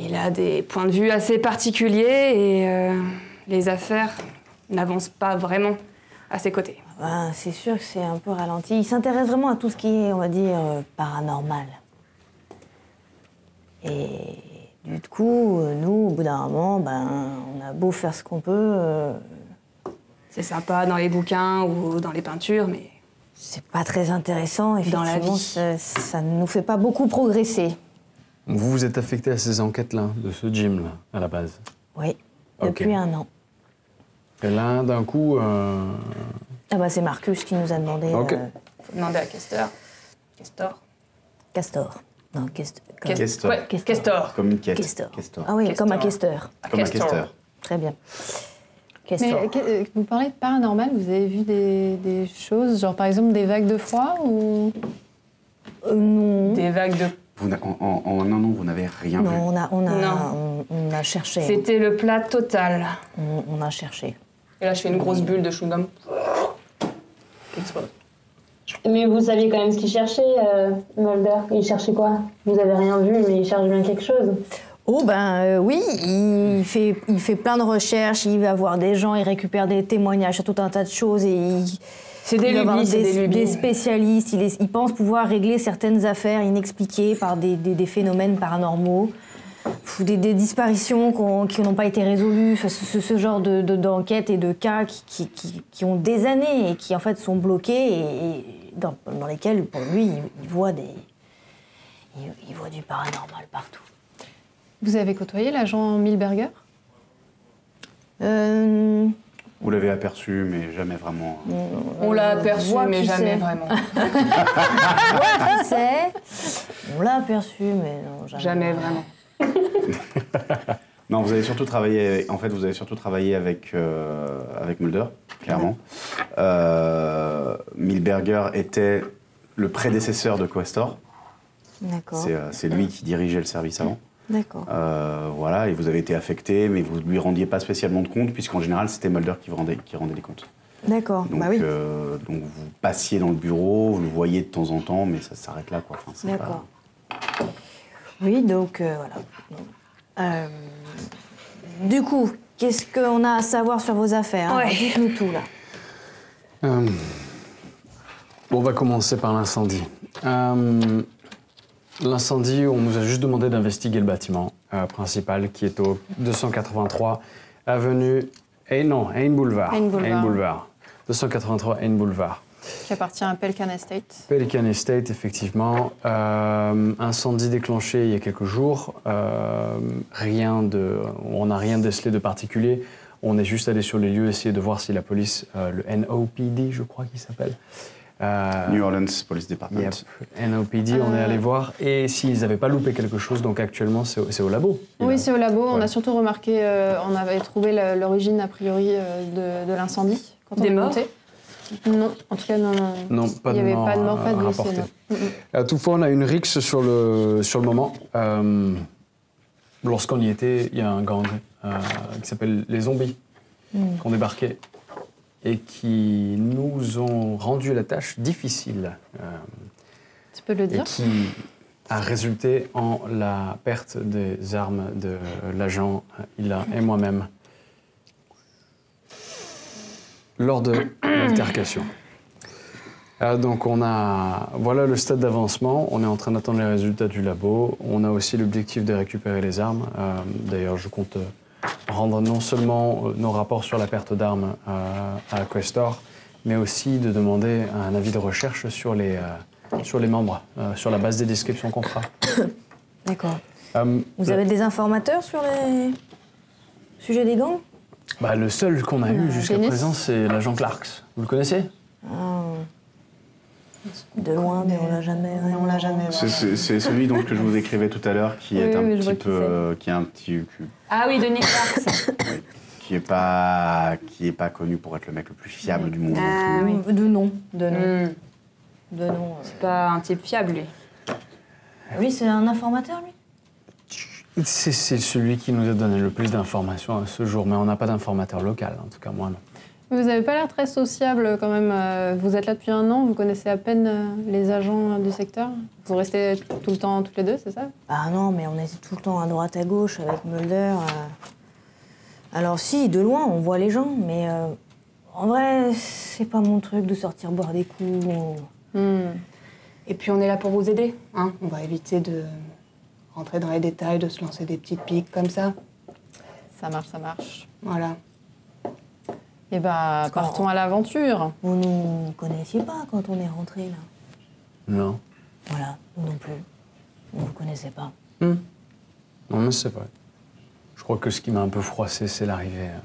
il a des points de vue assez particuliers et euh, les affaires n'avancent pas vraiment à ses côtés. Ben, c'est sûr que c'est un peu ralenti. Il s'intéresse vraiment à tout ce qui est, on va dire, paranormal. Et... du coup, nous, au bout d'un moment, ben, on a beau faire ce qu'on peut... Euh... C'est sympa dans les bouquins ou dans les peintures, mais... c'est pas très intéressant, effectivement. Dans la vie. Ça, ça ne nous fait pas beaucoup progresser. Vous vous êtes affecté à ces enquêtes-là, de ce gym-là, à la base? Oui, depuis okay. un an. Et là, d'un coup... Euh... Ah bah, c'est Marcus qui nous a demandé... Okay. Euh... Faut demander à Questor. Questor. Questor. Non, Questor. Comme... Questor. Ouais, Questor. Questor. Comme une quête. Questor. Questor. Ah oui, Questor. Comme à Questor. Comme à Questor. Très bien. Questor. Mais vous parlez de paranormal, vous avez vu des, des choses, genre par exemple des vagues de froid ou... Euh, non. Des vagues de... Vous en, en, en un an, vous n'avez rien non, vu. On a, on a, non, on, on a cherché. C'était le plat total. On, on a cherché. Et là, je fais une grosse bulle de chewing-gum. Mais vous saviez quand même ce qu'il cherchait, euh, Mulder. Il cherchait quoi? Vous n'avez rien vu, mais il cherche bien quelque chose. Oh ben euh, oui, il fait, il fait plein de recherches, il va voir des gens, il récupère des témoignages sur tout un tas de choses et il... C'est des lubies, c'est des, des, des spécialistes, ils il pensent pouvoir régler certaines affaires inexpliquées par des, des, des phénomènes paranormaux, des, des disparitions qu qui n'ont pas été résolues, enfin, ce, ce genre de, de, d'enquêtes et de cas qui, qui, qui, qui ont des années et qui en fait sont bloqués et, et dans, dans lesquels, pour lui, il, il, voit des, il, il voit du paranormal partout. Vous avez côtoyé l'agent Milberger? Euh... Vous l'avez aperçu, mais jamais vraiment. On l'a aperçu, euh, mais jamais sait. Vraiment. On l'a aperçu, mais non, jamais. Jamais vraiment. Non, vous avez surtout travaillé. En fait, vous avez surtout travaillé avec euh, avec Mulder, clairement. Euh, Milberger était le prédécesseur de Questor. D'accord. C'est euh, lui qui dirigeait le service avant. D'accord. Euh, voilà, et vous avez été affecté, mais vous ne lui rendiez pas spécialement de compte, puisqu'en général, c'était Mulder qui, vous rendait, qui rendait les comptes. D'accord, bah oui. Euh, donc, vous passiez dans le bureau, vous le voyez de temps en temps, mais ça s'arrête là, quoi. Enfin, d'accord. Pas... Oui, donc, euh, voilà. Euh, du coup, qu'est-ce qu'on a à savoir sur vos affaires? Ouais. Dites-nous tout, là. Euh, on va commencer par l'incendie. Euh... L'incendie, on nous a juste demandé d'investiguer le bâtiment euh, principal qui est au deux cent quatre-vingt-trois avenue... Eh non, Aine Boulevard. Aine Boulevard. Aine Boulevard. deux cent quatre-vingt-trois Aine Boulevard. Qui appartient à Pelican Estate. Pelican Estate, effectivement. Euh, incendie déclenché il y a quelques jours. Euh, rien de... On n'a rien décelé de particulier. On est juste allé sur les lieux, essayer de voir si la police, euh, le N O P D, je crois qu'il s'appelle, Euh, New Orleans Police Department. Yep. N O P D, euh... on est allé voir. Et s'ils n'avaient pas loupé quelque chose, donc actuellement, c'est au, au labo. Oui, c'est au labo. Ouais. On a surtout remarqué, euh, on avait trouvé l'origine, a priori, euh, de, de l'incendie. Des morts monté. Non, en tout cas, non. non pas il n'y avait pas de mort, pas de blessé. À toutefois, on a une rixe sur le, sur le moment. Euh, Lorsqu'on y était, il y a un gang euh, qui s'appelle les zombies, mm. qui ont débarqué et qui nous ont rendu la tâche difficile. Euh, tu peux le dire? Et qui a résulté en la perte des armes de l'agent Hila et moi-même lors de l'altercation. Euh, donc on a, voilà le stade d'avancement, on est en train d'attendre les résultats du labo, on a aussi l'objectif de récupérer les armes. Euh, D'ailleurs je compte rendre non seulement nos rapports sur la perte d'armes euh, à Questor, mais aussi de demander un avis de recherche sur les, euh, sur les membres, euh, sur la base des descriptions qu'on fera. D'accord. Euh, Vous le... avez des informateurs sur les sujets des gangs? Bah, le seul qu'on a euh, eu jusqu'à présent, c'est l'agent Clarks. Vous le connaissez? Oh. De loin, mais on l'a jamais. On l'a jamais. C'est celui donc que je vous décrivais tout à l'heure, qui, oui, oui, qui, euh, qui est un petit cul. Ah oui, Denis Clark. Oui. Qui est pas, qui est pas connu pour être le mec le plus fiable oui. du monde. Ah, oui. De nom, de nom, mm. de nom. C'est euh... pas un type fiable, lui. Oui, c'est un informateur, lui. C'est celui qui nous a donné le plus d'informations à ce jour, mais on n'a pas d'informateur local, en tout cas moi non. Vous n'avez pas l'air très sociable quand même. Vous êtes là depuis un an, vous connaissez à peine les agents du secteur. Vous restez tout le temps toutes les deux, c'est ça? Ah non, mais on est tout le temps à droite à gauche avec Mulder. Alors si, de loin, on voit les gens, mais euh, en vrai, c'est pas mon truc de sortir boire des coups. Hmm. Et puis on est là pour vous aider, hein. On va éviter de rentrer dans les détails, de se lancer des petites piques comme ça. Ça marche, ça marche. Voilà. Eh bah, ben, partons à l'aventure. Vous ne nous connaissiez pas quand on est rentrés, là. Non. Voilà, nous non plus. Vous ne vous connaissez pas. Mmh. Non, mais c'est vrai. Je crois que ce qui m'a un peu froissé, c'est l'arrivée... Euh,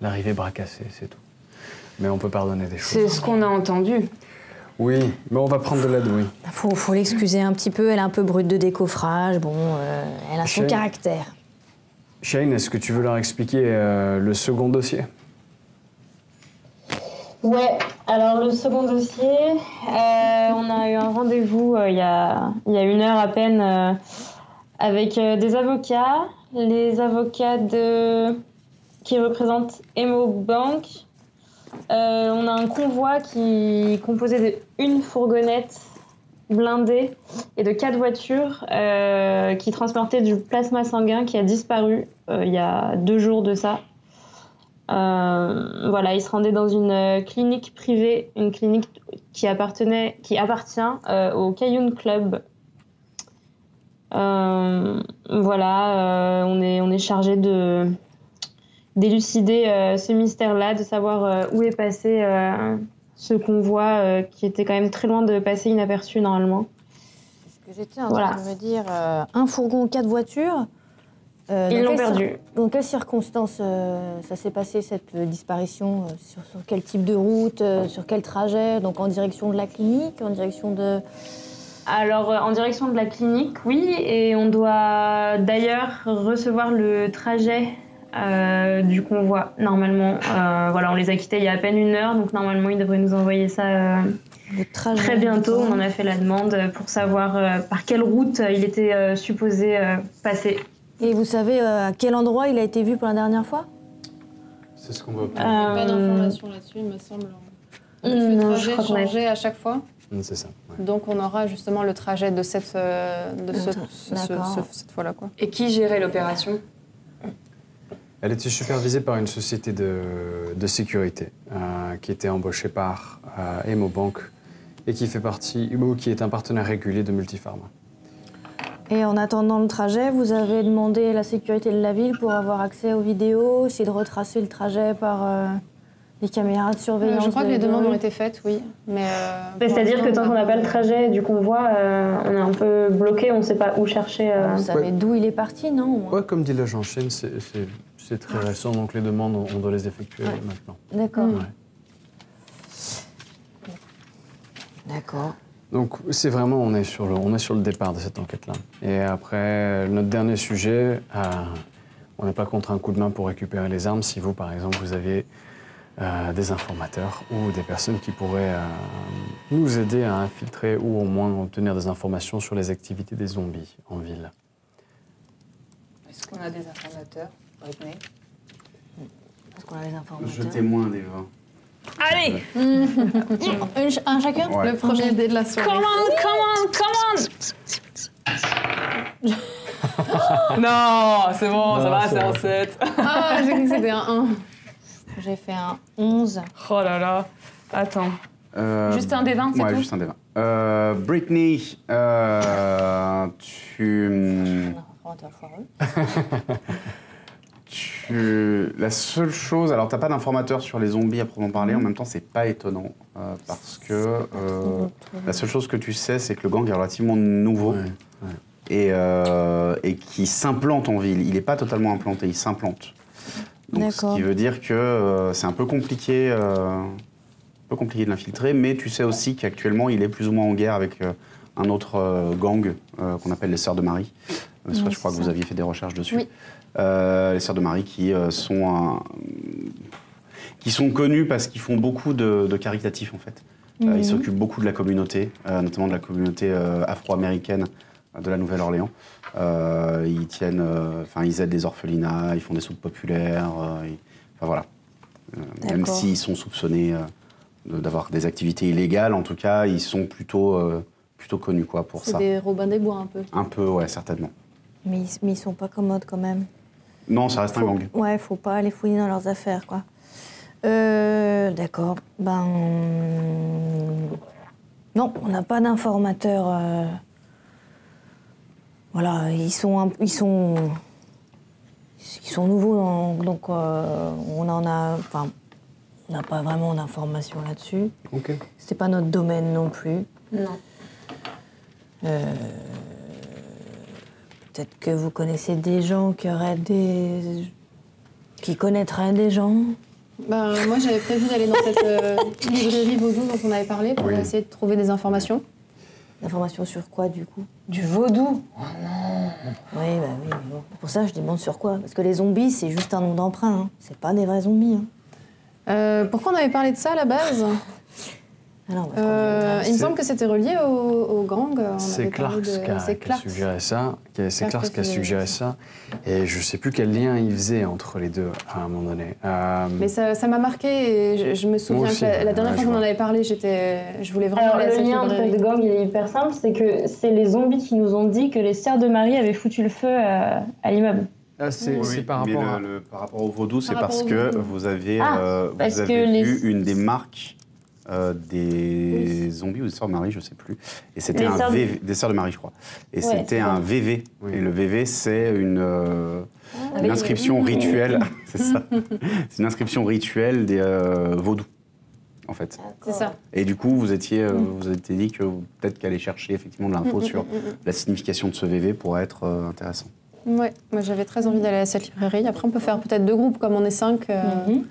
l'arrivée bras cassés, c'est tout. Mais on peut pardonner des choses. C'est ce qu'on a entendu. Oui, mais on va prendre de l'aide, oui. Faut, faut l'excuser un petit peu, elle est un peu brute de décoffrage, bon, euh, elle a son Shane. caractère. Shane, est-ce que tu veux leur expliquer euh, le second dossier? Ouais, alors le second dossier, euh, on a eu un rendez-vous il euh, y, a, y a une heure à peine euh, avec euh, des avocats, les avocats de... qui représentent DémoBank. Euh, on a un convoi qui est composé d'une fourgonnette blindée et de quatre voitures euh, qui transportaient du plasma sanguin qui a disparu euh, il y a deux jours de ça. Euh, voilà, il se rendait dans une clinique privée, une clinique qui appartenait, qui appartient euh, au Caillou Club. Euh, voilà, euh, on est, on est chargé de d'élucider euh, ce mystère-là, de savoir euh, où est passé euh, ce convoi euh, qui était quand même très loin de passer inaperçu normalement. C'est ce que j'étais en train de me dire, euh, un fourgon, quatre voitures. Euh, Ils l'ont perdu. Dans quelles circonstances euh, ça s'est passé, cette euh, disparition euh, sur, sur quel type de route, euh, sur quel trajet? Donc en direction de la clinique, en direction de... Alors euh, en direction de la clinique, oui. Et on doit d'ailleurs recevoir le trajet euh, du convoi, normalement. Euh, voilà, on les a quittés il y a à peine une heure, donc normalement ils devraient nous envoyer ça euh, le trajet très bientôt. On en a fait la demande pour savoir euh, par quelle route il était euh, supposé euh, passer. Et vous savez euh, à quel endroit il a été vu pour la dernière fois? C'est ce qu'on va obtenir. Euh... Pas d'informations là-dessus, il me semble. Le non, trajet changeait à chaque fois. C'est ça. Ouais. Donc on aura justement le trajet de cette, euh, de ce, ce, ce, ce, cette fois-là, quoi. Et qui gérait l'opération? Elle était supervisée par une société de, de sécurité euh, qui était embauchée par euh, DémoBank et qui fait partie, ou qui est un partenaire régulier de Multipharma. Et en attendant le trajet, vous avez demandé la sécurité de la ville pour avoir accès aux vidéos, essayer de retracer le trajet par euh, les caméras de surveillance. Euh, je crois de que les demandes ont été faites, oui. Mais euh, c'est-à-dire que tant qu'on n'a pas le trajet du convoi, euh, on est un peu bloqué, on ne sait pas où chercher. Euh... Vous savez ouais. d'où il est parti, non? Oui, comme dit l'agent Shane, c'est très récent, donc les demandes, on doit les effectuer ouais. maintenant. D'accord. Ouais. D'accord. Donc, c'est vraiment, on est, sur le, on est sur le départ de cette enquête-là. Et après, notre dernier sujet, euh, on n'est pas contre un coup de main pour récupérer les armes. Si vous, par exemple, vous aviez euh, des informateurs ou des personnes qui pourraient euh, nous aider à infiltrer ou au moins obtenir des informations sur les activités des zombies en ville. Est-ce qu'on a des informateurs, Britney? Est-ce qu'on a des informateurs? Je témoigne des gens. Allez, mmh. un, un chacun, ouais. Le premier dé de la soirée. Come on, come on, come on. Non, c'est bon, non, ça va, c'est un sept. Ah, j'ai cru que c'était un un. J'ai fait un onze. Oh là là, attends. Euh, juste un dé vingt, c'est ouais, tout? Juste un dé vingt. Euh, Britney, euh, tu... Tu... La seule chose... Alors, t'as pas d'informateur sur les zombies à proprement parler. En même temps, c'est pas étonnant. Euh, parce que... Euh, la seule chose que tu sais, c'est que le gang est relativement nouveau. Ouais, ouais. Et, euh, et qui s'implante en ville. Il est pas totalement implanté, il s'implante. Donc, ce qui veut dire que euh, c'est un peu compliqué... Euh, un peu compliqué de l'infiltrer. Mais tu sais aussi qu'actuellement, il est plus ou moins en guerre avec euh, un autre euh, gang euh, qu'on appelle les Sœurs de Marie. Euh, oui, je crois que ça. Vous aviez fait des recherches dessus. Oui. Euh, les Sœurs de Marie qui, euh, sont un... qui sont connues parce qu'ils font beaucoup de, de caritatifs, en fait. Mmh. Euh, ils s'occupent beaucoup de la communauté, euh, notamment de la communauté euh, afro-américaine de la Nouvelle-Orléans. Euh, ils tiennent... Enfin, euh, ils aident les orphelinats, ils font des soupes populaires. Enfin, euh, voilà. Euh, même s'ils sont soupçonnés euh, d'avoir des activités illégales, en tout cas, ils sont plutôt, euh, plutôt connus, quoi, pour ça. C'est des Robin des Bois, un peu. Un peu, ouais, certainement. Mais ils, mais ils sont pas commodes, quand même. Non, ça reste faut, un gang. Ouais, faut pas aller fouiller dans leurs affaires, quoi. Euh, d'accord. Ben... Non, on n'a pas d'informateurs. Euh... Voilà, ils sont... Imp... Ils sont... Ils sont nouveaux, donc euh, on en a... Enfin, on n'a pas vraiment d'informations là-dessus. OK. C'était pas notre domaine non plus. Non. Euh... Peut-être que vous connaissez des gens qui auraient des... qui connaîtraient des gens. Ben, moi, j'avais prévu d'aller dans cette euh, librairie vaudou dont on avait parlé pour oui. essayer de trouver des informations. Informations sur quoi, du coup? Du vaudou? Oh non. Oui, bah oui. Bon. Pour ça, je demande sur quoi. Parce que les zombies, c'est juste un nom d'emprunt. Hein. C'est pas des vrais zombies. Hein. Euh, pourquoi on avait parlé de ça, à la base? Alors, euh, il me semble que c'était relié au, au gang. C'est Clark de... qui a, qu a suggéré ça. C'est Clark qui a suggéré ça. Et je ne sais plus quel lien il faisait entre les deux à un moment donné. Euh... Mais ça m'a marqué. Et je, je me souviens aussi, que la, la dernière ouais, fois qu'on en avait parlé, je voulais vraiment. Alors, aller le lien entre les deux gangs, il est hyper simple. C'est que c'est les zombies qui nous ont dit que les Sœurs de Marie avaient foutu le feu à, à l'immeuble. Ah, c'est oui, par, à... par rapport au vaudou, c'est par parce que vous avez, ah, euh, vous avez vu les... une des marques. Euh, des oui. zombies ou des Sœurs de Marie, je sais plus. Et c'était un sœurs... V V, des Sœurs de Marie, je crois. Et ouais, c'était un V V. Oui. Et le V V, c'est une, euh, ah, une inscription les... rituelle. C'est ça. C'est une inscription rituelle des euh, vaudous, en fait. C'est ça. Et du coup, vous étiez, euh, vous étiez dit que peut-être qu'aller chercher effectivement de l'info sur la signification de ce V V pourrait être euh, intéressant. Ouais, moi j'avais très envie d'aller à cette librairie. Après, on peut faire peut-être deux groupes, comme on est cinq. Euh... Mm-hmm.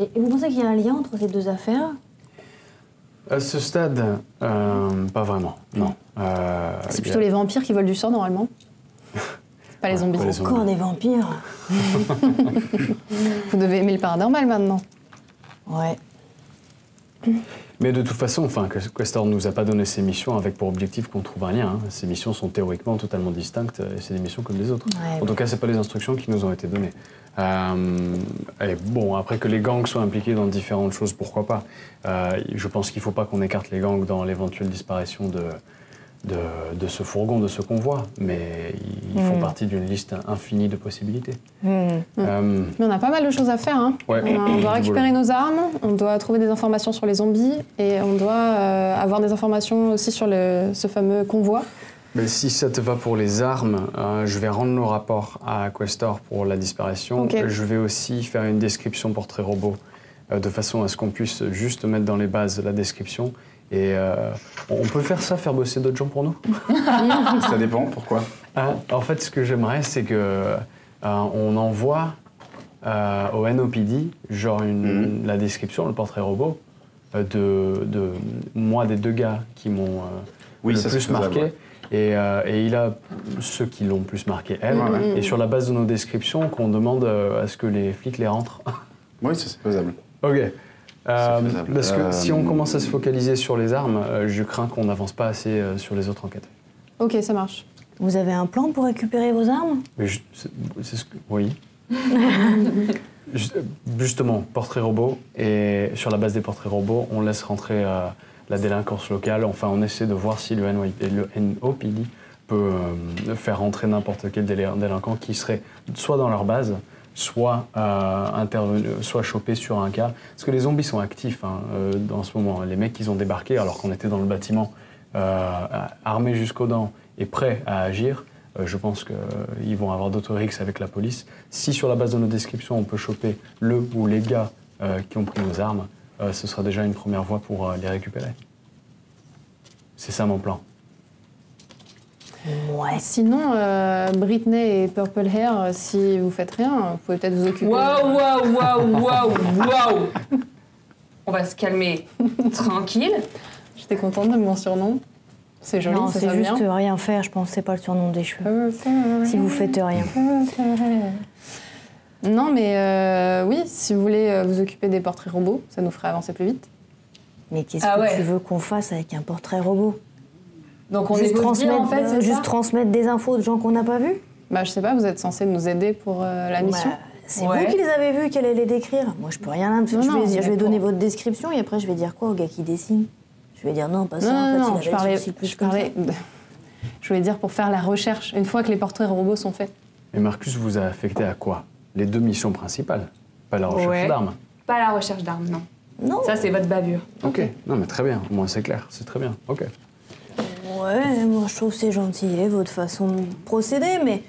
Et vous pensez qu'il y a un lien entre ces deux affaires? À ce stade, euh, pas vraiment, non. Euh, c'est plutôt a... les vampires qui volent du sang, normalement. Pas les zombies. Encore des vampires. Vous devez aimer le paranormal, maintenant. Ouais. Mais de toute façon, enfin, Questor ne nous a pas donné ses missions avec pour objectif qu'on trouve un lien. Hein. Ces missions sont théoriquement totalement distinctes, et c'est des missions comme les autres. Ouais, en tout ouais. cas, c'est pas les instructions qui nous ont été données. Euh, allez, bon, après que les gangs soient impliqués dans différentes choses, pourquoi pas. Euh, je pense qu'il ne faut pas qu'on écarte les gangs dans l'éventuelle disparition de, de, de ce fourgon, de ce convoi, mais ils mmh. font partie d'une liste infinie de possibilités. Mmh. Euh, mais on a pas mal de choses à faire. Hein. Ouais. On, a, on doit récupérer nos armes, on doit trouver des informations sur les zombies, et on doit euh, avoir des informations aussi sur le, ce fameux convoi. Mais si ça te va pour les armes, euh, je vais rendre nos rapports à Questor pour la disparition. Okay. Je vais aussi faire une description portrait robot, euh, de façon à ce qu'on puisse juste mettre dans les bases la description. Et euh, on peut faire ça, faire bosser d'autres gens pour nous? Ça dépend, pourquoi? euh, En fait, ce que j'aimerais, c'est que euh, on envoie euh, au N O P D, genre une, mm-hmm. la description, le portrait robot, de, de moi des deux gars qui m'ont euh, oui, le ça plus marqué. Faisable, ouais. Et, euh, et il a ceux qui l'ont plus marqué, elle. Mmh, ouais. Et sur la base de nos descriptions, qu'on demande euh, à ce que les flics les rentrent. Oui, ça c'est faisable. Ok. Euh, faisable. Parce que euh... si on commence à se focaliser sur les armes, euh, je crains qu'on n'avance pas assez euh, sur les autres enquêtes. Ok, ça marche. Vous avez un plan pour récupérer vos armes? Mais je, c'est, c'est ce que, oui. Justement, portrait robot. Et sur la base des portraits robots, on laisse rentrer... Euh, la délinquance locale, enfin on essaie de voir si le N O P D peut euh, faire rentrer n'importe quel délinquant qui serait soit dans leur base, soit, euh, intervenu, soit chopé sur un cas. Parce que les zombies sont actifs hein, euh, dans ce moment. Les mecs, ils ont débarqué alors qu'on était dans le bâtiment, euh, armés jusqu'aux dents et prêts à agir. Euh, je pense qu'ils euh, vont avoir d'autres rixes avec la police. Si sur la base de nos descriptions, on peut choper le ou les gars euh, qui ont pris nos armes, Euh, ce sera déjà une première voie pour euh, les récupérer. C'est ça mon plan. Ouais. Sinon, euh, Britney et Purple Hair, si vous faites rien, vous pouvez peut-être vous occuper. Waouh, waouh, waouh, waouh, waouh. On va se calmer, tranquille. J'étais contente de mon surnom. C'est joli, non, ça c'est juste bien. Rien faire, je pense, c'est pas le surnom des cheveux. Si vous faites rien. Non, mais euh, oui, si vous voulez euh, vous occuper des portraits robots, ça nous ferait avancer plus vite. Mais qu'est-ce ah que ouais. tu veux qu'on fasse avec un portrait robot? Donc on juste, transmettre, en fait, euh, juste transmettre des infos de gens qu'on n'a pas vus? Bah je sais pas, vous êtes censés nous aider pour euh, la mission. Bah, c'est ouais. vous qui les avez vus, qui allez les décrire. Moi je peux rien là-dessus. Je vais, je vais donner votre description et après je vais dire quoi au gars qui dessine? Je vais dire non, pas ça. Non, en fait, non, non, je parlais, plus je, parlais de... je voulais dire pour faire la recherche, une fois que les portraits robots sont faits. Et Marcus vous a affecté à quoi? Les deux missions principales, pas la recherche ouais. d'armes. Pas la recherche d'armes, non. Non. Ça, c'est votre bavure. Ok. okay. Non, mais très bien. Au moins, c'est clair. C'est très bien. Ok. Ouais, moi, je trouve que c'est gentil, votre façon de procéder, mais...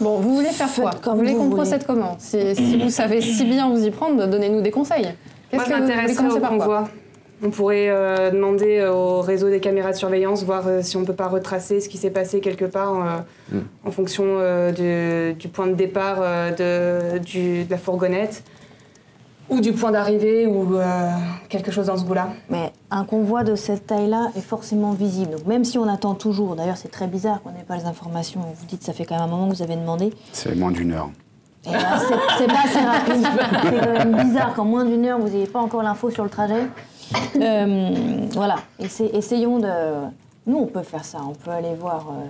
Bon, vous voulez faire quoi? Vous voulez qu'on procède comment? Si, si vous savez si bien vous y prendre, donnez-nous des conseils. Qu'est-ce que vous voulez commencer par quoi? On pourrait euh, demander au réseau des caméras de surveillance, voir euh, si on ne peut pas retracer ce qui s'est passé quelque part euh, mm. en fonction euh, du, du point de départ euh, de, du, de la fourgonnette ou du point d'arrivée ou euh, quelque chose dans ce goût-là. Mais un convoi de cette taille-là est forcément visible. Donc même si on attend toujours, d'ailleurs c'est très bizarre qu'on n'ait pas les informations, vous dites ça fait quand même un moment que vous avez demandé. C'est moins d'une heure. Ben, c'est pas assez rapide. C'est quand même bizarre qu'en moins d'une heure vous n'ayez pas encore l'info sur le trajet. Euh, voilà, Essay, essayons de... Nous, on peut faire ça, on peut aller voir euh,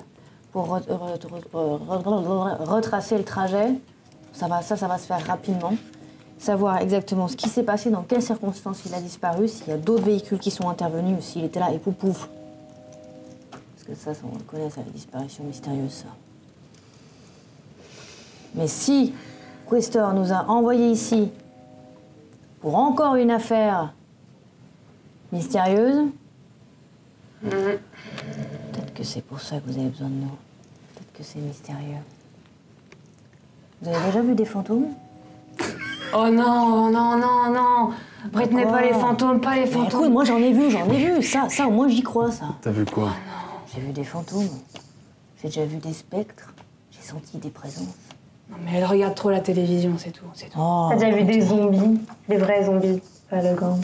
pour re, re, re, re, re, retracer le trajet. Ça, va, ça, ça va se faire rapidement. Savoir exactement ce qui s'est passé, dans quelles circonstances il a disparu, s'il y a d'autres véhicules qui sont intervenus, s'il était là et pouf pouf. Parce que ça, ça on le connaît, ça, les disparitions mystérieuses, ça. Mais si Questor nous a envoyés ici pour encore une affaire... mystérieuse. Mmh. Peut-être que c'est pour ça que vous avez besoin de nous. Peut-être que c'est mystérieux. Vous avez déjà vu des fantômes? Oh non, non, non, non. Britney, pas les fantômes, pas les fantômes. Mais écoute, moi j'en ai vu, j'en ai vu. Ça, ça, au moins j'y crois, ça. T'as vu quoi? Oh, j'ai vu des fantômes. J'ai déjà vu des spectres. J'ai senti des présences. Non mais elle regarde trop la télévision, c'est tout. C'est tout. Oh, t'as déjà vu des zombies? Des vrais zombies, pas le gang.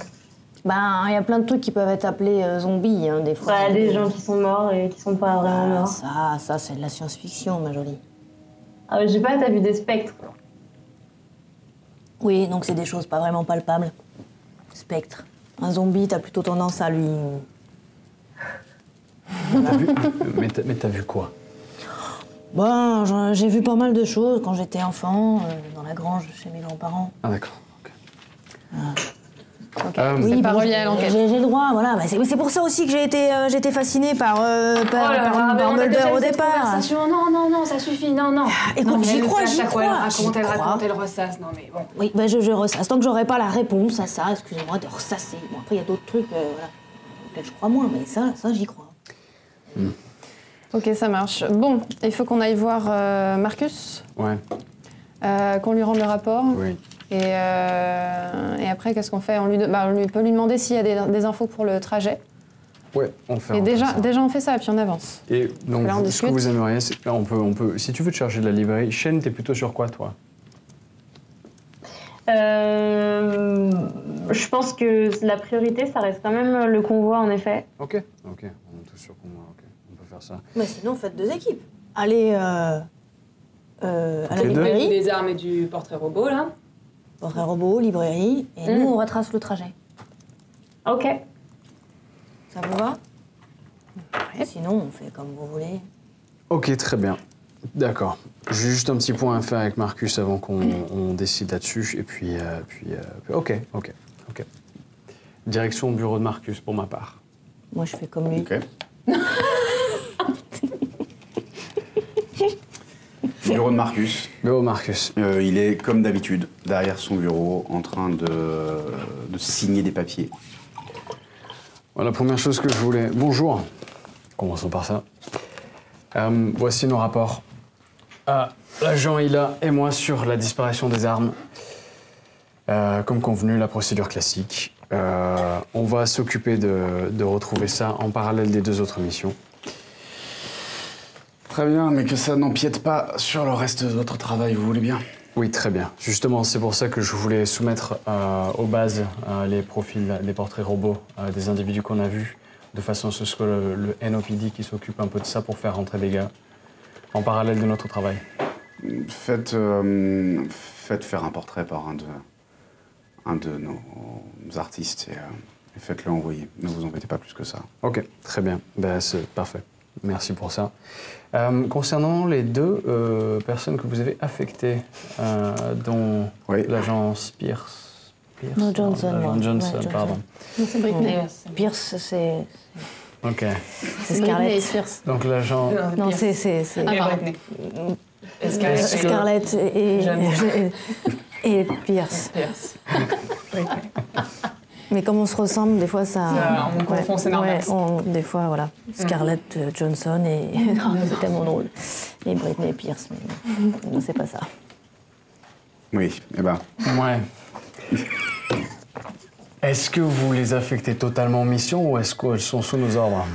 Ben, il y a plein de trucs qui peuvent être appelés euh, zombies, hein, des fois. Ouais, des gens qui sont morts et qui sont pas vraiment morts. Ah, ça, ça, c'est de la science-fiction, ma jolie. Ah, mais je sais pas, t'as vu des spectres. Oui, donc c'est des choses pas vraiment palpables. Spectre. Un zombie, t'as plutôt tendance à lui... T'as vu... Mais t'as, mais t'as vu quoi? Ben, j'ai vu pas mal de choses quand j'étais enfant, euh, dans la grange, chez mes grands-parents. Ah, d'accord, ok. Voilà. Okay. Um, oui, bon, j'ai le droit, voilà. Bah, c'est pour ça aussi que j'ai été, euh, été fascinée par, euh, par, oh là, par, par Mulberger au départ. Non, non, non, ça suffit, non, non. Écoute, j'y crois, j'y crois. Elle raconte, elle raconte, elle ressasse, non mais bon. Oui, bah, je, je ressasse. Tant que j'aurai pas la réponse à ça, excusez-moi de ressasser. Bon, après, il y a d'autres trucs, euh, voilà. Peut-être je crois moins, mais ça, ça j'y crois. Mm. Ok, ça marche. Bon, il faut qu'on aille voir euh, Marcus. Ouais. Euh, qu'on lui rende le rapport. Oui. Et, euh, et après, qu'est-ce qu'on fait? On lui de... bah, on peut lui demander s'il y a des, des infos pour le trajet. Ouais, on fait. Et déjà, fait ça. déjà, on fait ça, et puis on avance. Et donc, là, on vous, ce que vous aimeriez, là, on peut, on peut. Si tu veux te charger de la librairie, Shane, t'es plutôt sur quoi, toi? Euh... Je pense que la priorité, ça reste quand même le convoi, en effet. Ok, ok, on est tous sur convoi, ok, on peut faire ça. Mais sinon, faites deux équipes. Allez euh, euh, à la librairie. Des armes et du portrait robot, là. Portrait robot, librairie, et mmh. nous, on retrace le trajet. Ok. Ça vous va? Ouais. Sinon, on fait comme vous voulez. Ok, très bien. D'accord. J'ai juste un petit point à faire avec Marcus avant qu'on décide là-dessus. Et puis, euh, puis, euh, puis... Ok, ok, ok. Direction au bureau de Marcus, pour ma part. Moi, je fais comme lui. Ok. Bureau de Marcus. Bureau de Marcus. Euh, il est, comme d'habitude, derrière son bureau, en train de, de signer des papiers. Voilà, première chose que je voulais... Bonjour. Commençons par ça. Euh, voici nos rapports. Ah, l'agent Hila et moi sur la disparition des armes. Euh, comme convenu, la procédure classique. Euh, on va s'occuper de, de retrouver ça en parallèle des deux autres missions. Très bien, mais que ça n'empiète pas sur le reste de votre travail, vous voulez bien? Oui, très bien. Justement, c'est pour ça que je voulais soumettre euh, aux bases euh, les profils, les portraits robots euh, des individus qu'on a vus, de façon à ce que le, le N O P D qui s'occupe un peu de ça pour faire rentrer les gars en parallèle de notre travail. Faites, euh, faites faire un portrait par un de, un de nos artistes et, euh, et faites-le envoyer. Ne vous embêtez pas plus que ça. Ok, très bien. Ben, c'est parfait. Merci pour ça. Euh, concernant les deux euh, personnes que vous avez affectées, euh, dont oui. l'agence Pierce... Pierce, non, Johnson. Non, Johnson, Johnson, ouais, Johnson, pardon. Non, c'est Britney. Oh. Pierce, c'est... Ok. C'est Scarlett. Pierce. Donc l'agent... Non, non c'est... c'est ah, Britney. Scarlett, Scarlett et... Et, et Pierce. Et Pierce. Mais comme on se ressemble, des fois ça... Non, on confond, ouais, c'est normal. Ouais, on, des fois, voilà. Scarlett mm. Johnson et... Non, c'est tellement drôle. Et Britney Pierce, mais non, c'est pas ça. Oui, eh ben... Ouais. Est-ce que vous les affectez totalement en mission ou est-ce qu'elles sont sous nos ordres?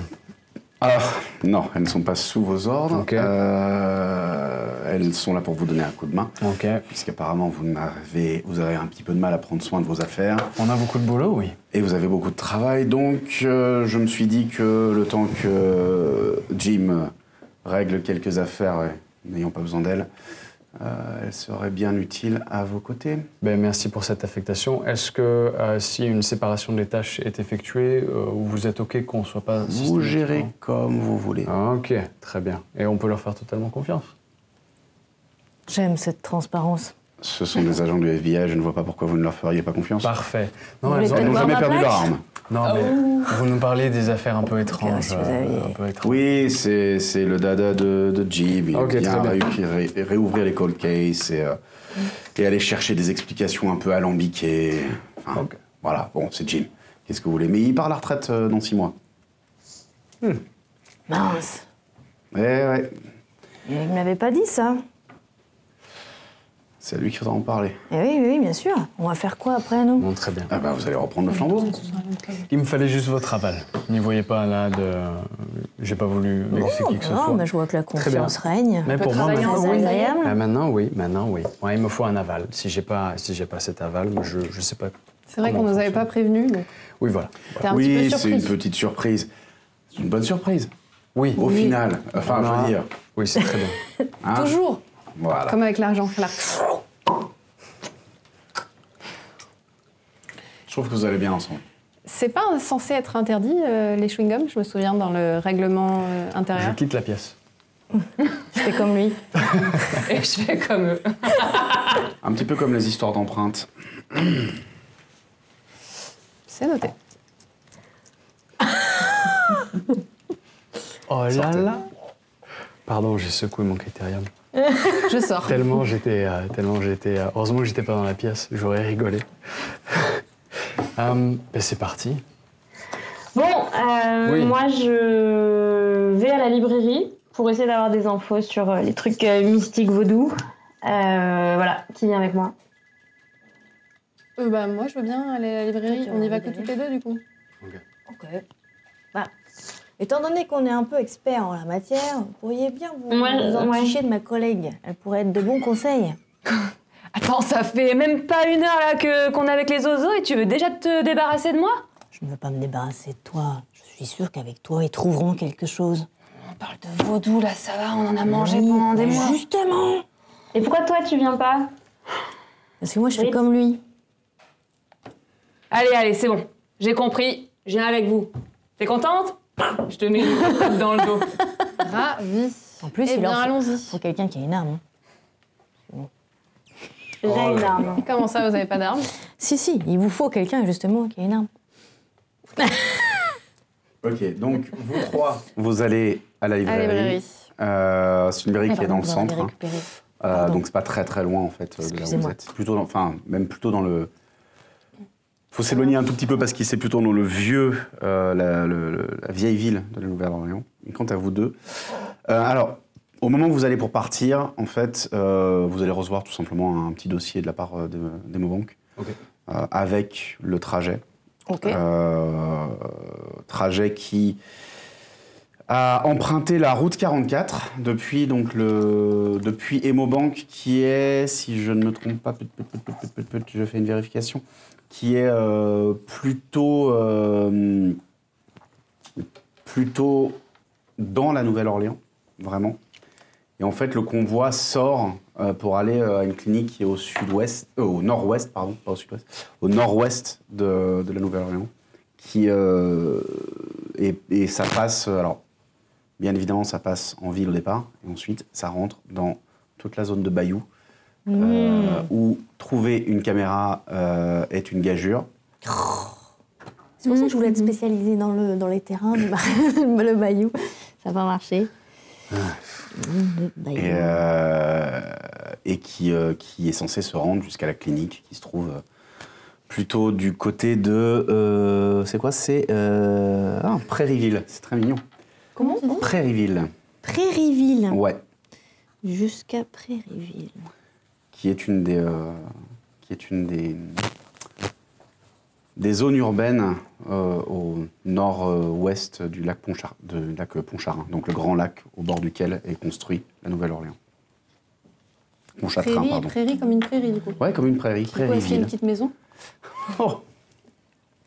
Alors, non, elles ne sont pas sous vos ordres. Okay. Euh, elles sont là pour vous donner un coup de main. Okay. Puisqu'apparemment, vous, vous avez un petit peu de mal à prendre soin de vos affaires. On a beaucoup de boulot, oui. Et vous avez beaucoup de travail, donc euh, je me suis dit que le temps que euh, Jim règle quelques affaires, ouais, n'ayant pas besoin d'elle, Euh, elle serait bien utile à vos côtés. Ben, merci pour cette affectation. Est-ce que euh, si une séparation des tâches est effectuée, euh, vous êtes OK qu'on ne soit pas... Vous gérez comme vous voulez. Ah, OK, très bien. Et on peut leur faire totalement confiance? J'aime cette transparence. Ce sont des agents du F B I, je ne vois pas pourquoi vous ne leur feriez pas confiance. Parfait. Non, elles n'ont jamais perdu leur arme. Non, mais oh. vous nous parlez des affaires un peu étranges. Okay, euh, un peu étranges. Oui, c'est le dada de, de Jim. Il okay, vient ré ré réouvrir les cold cases et, euh, et aller chercher des explications un peu alambiquées. Enfin, okay. Voilà, bon, c'est Jim. Qu'est-ce que vous voulez? Mais il part à la retraite euh, dans six mois. Hmm. Mince. Eh ouais. Il ne m'avait pas dit ça. C'est à lui qu'il faudra en parler. Eh oui, oui, oui, bien sûr. On va faire quoi après, nous? Bon, très bien. Ah bah, vous allez reprendre le flambeau. Il me fallait juste votre aval. N'y voyez pas, là, de... J'ai pas voulu vexer qui que ce soit. Non, mais je vois que la confiance règne. Mais pour moi, maintenant, oui. Ah, maintenant, oui. Maintenant, oui. Ouais, il me faut un aval. Si j'ai pas, si j'ai pas cet aval, je, je sais pas... C'est vrai qu'on nous avait pas prévenus. Mais... Oui, voilà. voilà. Oui, c'est une petite surprise. C'est une bonne surprise. Oui. Au oui. final. Enfin, ah, je veux dire... Oui, c'est très bien. Hein? Toujours. Voilà. Comme avec l'argent, là. Je trouve que vous allez bien ensemble. C'est pas censé être interdit, euh, les chewing-gums, je me souviens, dans le règlement euh, intérieur. Je quitte la pièce. Je fais comme lui. Et je fais comme eux. Un petit peu comme les histoires d'empreintes. C'est noté. Oh là là. Pardon, j'ai secoué mon critérium. Je sors. Tellement j'étais... Euh, tellement j'étais euh, heureusement que j'étais pas dans la pièce, j'aurais rigolé. um, ben c'est parti. Bon, euh, oui. moi je vais à la librairie pour essayer d'avoir des infos sur euh, les trucs euh, mystiques vaudous. Euh, voilà, qui vient avec moi? euh, Bah moi je veux bien aller à la librairie, okay, on y va que toutes les deux du coup. Ok. Ok. Voilà. Étant donné qu'on est un peu expert en la matière, vous pourriez bien vous, ouais, vous en ouais. ficher de ma collègue. Elle pourrait être de bons conseils. Attends, ça fait même pas une heure là que qu'on est avec les oiseaux et tu veux déjà te débarrasser de moi? Je ne veux pas me débarrasser de toi. Je suis sûre qu'avec toi, ils trouveront quelque chose. On parle de vaudou là, ça va, on en a mangé oui, pendant des mois. Justement! Et pourquoi toi, tu viens pas? Parce que moi, je oui. fais comme lui. Allez, allez, c'est bon. J'ai compris, je viens avec vous. T'es contente? Je te mets une patate dans le dos. Ravi. En plus, eh il bien, allons-y. Faut quelqu'un qui a une arme. Hein. J'ai oh une arme. Comment ça, vous avez pas d'arme? Si, si, il vous faut quelqu'un, justement, qui a une arme. Ok, donc, vous trois, vous allez à la librairie. librairie. Euh, c'est une librairie qui est dans le centre. Hein. Euh, donc, c'est pas très, très loin, en fait, de là où vous êtes. Plutôt dans, enfin, même plutôt dans le... Il faut s'éloigner un tout petit peu parce qu'il s'est plutôt dans le vieux, euh, la, le, la vieille ville de la Nouvelle-Orléans. Et quant à vous deux, euh, alors au moment où vous allez pour partir, en fait, euh, vous allez recevoir tout simplement un petit dossier de la part de DémoBank okay. euh, avec le trajet, okay. euh, trajet qui a emprunté la route quarante-quatre depuis donc le depuis DémoBank qui est, si je ne me trompe pas, je fais une vérification. Qui est euh, plutôt, euh, plutôt dans la Nouvelle-Orléans, vraiment. Et en fait, le convoi sort euh, pour aller euh, à une clinique qui est au sud-ouest, euh, au nord-ouest, pardon, pas au sud-ouest, au nord-ouest de, de la Nouvelle-Orléans. Qui euh, et, et ça passe, alors, bien évidemment, ça passe en ville au départ, et ensuite, ça rentre dans toute la zone de Bayou. Mmh. Euh, où trouver une caméra euh, est une gageure. C'est pour ça que je voulais être spécialisée dans, le, dans les terrains, le Bayou. Ça va marcher. Ah. Le Bayou. Et, euh, et qui, euh, qui est censé se rendre jusqu'à la clinique, qui se trouve plutôt du côté de... Euh, c'est quoi? C'est euh, ah, Prairieville. C'est très mignon. Comment? Prairieville. Prairieville. Ouais. Jusqu'à Prairieville. Qui est une des euh, qui est une des des zones urbaines euh, au nord-ouest euh, du lac Pontchar de lac Pontchartrain, donc le grand lac au bord duquel est construit la Nouvelle-Orléans. Pontchartrain, prairie, pardon. Prairie comme une prairie du coup. Ouais, comme une prairie. Prairie. C'est une petite maison. Oh.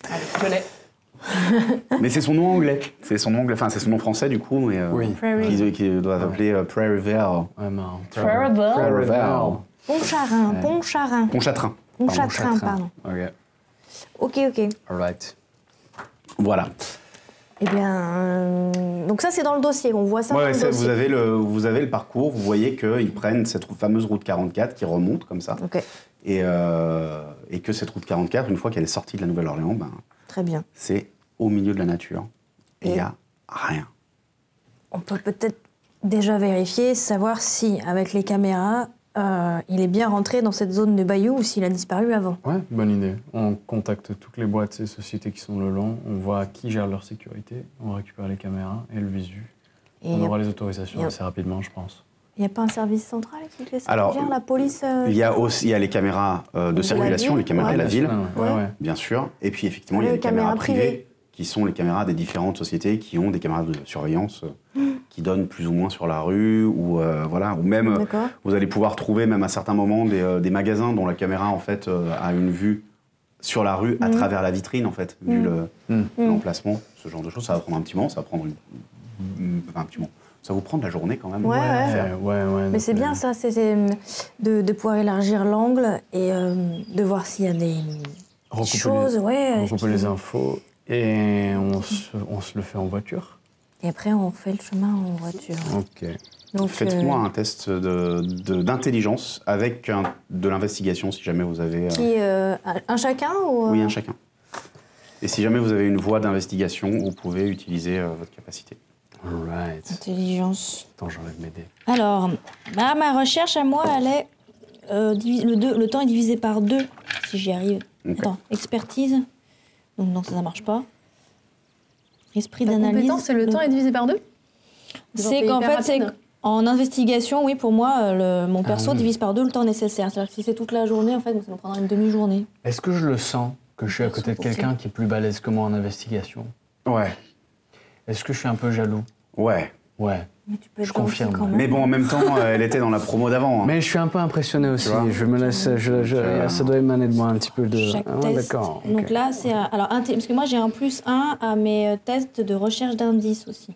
Allez, je l'ai. Mais c'est son nom anglais, c'est son nom anglais, enfin c'est son nom français du coup, mais euh, oui. Qu'ils qui doivent appeler euh, Prairieville. Ah non. Prairieville. Prairieville. Pontchartrain, ouais. Pontchartrain. Pontchartrain. Pontchartrain, pardon. pardon. Ok. Ok, ok. All right. Voilà. Eh bien, euh, donc ça c'est dans le dossier, on voit ça ouais, dans le dossier. Vous avez le, vous avez le parcours, vous voyez qu'ils prennent cette fameuse route quarante-quatre qui remonte comme ça. Ok. Et, euh, et que cette route quarante-quatre, une fois qu'elle est sortie de la Nouvelle-Orléans, ben, très bien. C'est au milieu de la nature. Et il n'y a rien. On peut peut-être déjà vérifier, savoir si avec les caméras, Euh, il est bien rentré dans cette zone de Bayou ou s'il a disparu avant. Ouais, bonne idée. On contacte toutes les boîtes et sociétés qui sont le long, on voit qui gère leur sécurité, on récupère les caméras et le visu. Et on aura les autorisations a... assez rapidement, je pense. Il n'y a pas un service central qui fait ça? Alors, gère la police euh... il, y a aussi, il y a les caméras euh, de, de circulation, les caméras ouais, de la ville, ouais, ouais, ouais. bien sûr. Et puis effectivement, il y a les caméras, caméras privées, privées qui sont les caméras des différentes sociétés qui ont des caméras de surveillance. Qui donnent plus ou moins sur la rue, ou euh, voilà, ou même euh, vous allez pouvoir trouver même à certains moments des, euh, des magasins dont la caméra en fait euh, a une vue sur la rue mmh. à travers la vitrine en fait, mmh. vu l'emplacement, le, mmh. ce genre de choses. Ça va prendre un petit moment, ça va prendre une... enfin, un petit moment. Ça vous prend de la journée quand même. Ouais, ouais. ouais. ouais, ouais, ouais mais c'est bien ça, c'est de, de pouvoir élargir l'angle et euh, de voir s'il y a des recouper choses, les, ouais. Recouper qui... les infos et on se, on se le fait en voiture. Et après, on fait le chemin en voiture. Ok. Faites-moi euh... un test d'intelligence de, de, avec un, de l'investigation, si jamais vous avez... Euh... Qui, euh, un chacun ou... Oui, un chacun. Et si jamais vous avez une voie d'investigation, vous pouvez utiliser euh, votre capacité. All right. Intelligence. Attends, j'enlève mes dés. Alors, bah, ma recherche à moi, elle est... Euh, le, deux, le temps est divisé par deux, si j'y arrive. Okay. Attends, expertise. Donc non, ça ne marche pas. Esprit d'analyse. C'est le temps est divisé par deux? C'est qu'en fait, c'est en investigation, oui, pour moi, le, mon perso ah, oui. divise par deux le temps nécessaire. C'est-à-dire que si c'est toute la journée, en fait, ça me prendra une demi-journée. Est-ce que je le sens que je suis à côté de quelqu'un qui est plus balèze que moi en investigation? Ouais. Est-ce que je suis un peu jaloux? Ouais. Ouais. Mais tu peux je confirme. Quand même. Mais bon, en même temps, elle était dans la promo d'avant. Hein. Mais je suis un peu impressionné aussi. Je me laisse, je, je, euh... ça doit émaner de moi un petit peu de. Chaque ah, test. D'accord. Donc okay. là, c'est alors parce que moi j'ai un plus un à mes tests de recherche d'indices aussi.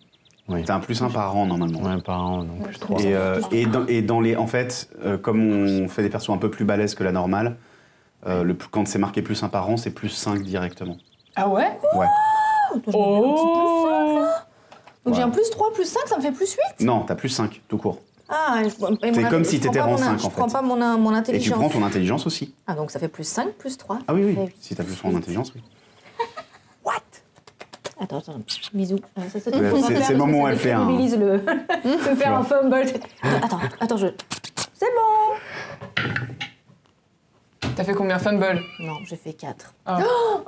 Oui. T'as un plus un par an normalement. Ouais, par an, donc plus trois. Et, euh, et, dans, et dans les, en fait, euh, comme on fait des persos un peu plus balèzes que la normale, euh, le, quand c'est marqué plus un par an, c'est plus cinq directement. Ah ouais. Ouais. Oh, oh. Donc ouais. J'ai un plus trois, plus cinq, ça me fait plus huit? Non, t'as plus cinq, tout court. Ah, c'est comme si t'étais rang cinq, en fait. Je prends pas mon, mon intelligence. Et tu prends ton intelligence aussi. Ah, donc ça fait plus cinq, plus trois. Ah oui, oui, fait... si t'as plus ton intelligence, oui. What? Attends, attends, bisous. Euh, c'est le moment où elle fait un... mobilise le... Je faire un fumble. Attends, attends, je... C'est bon. T'as fait combien fumble? Non, j'ai fait quatre. Oh. Oh,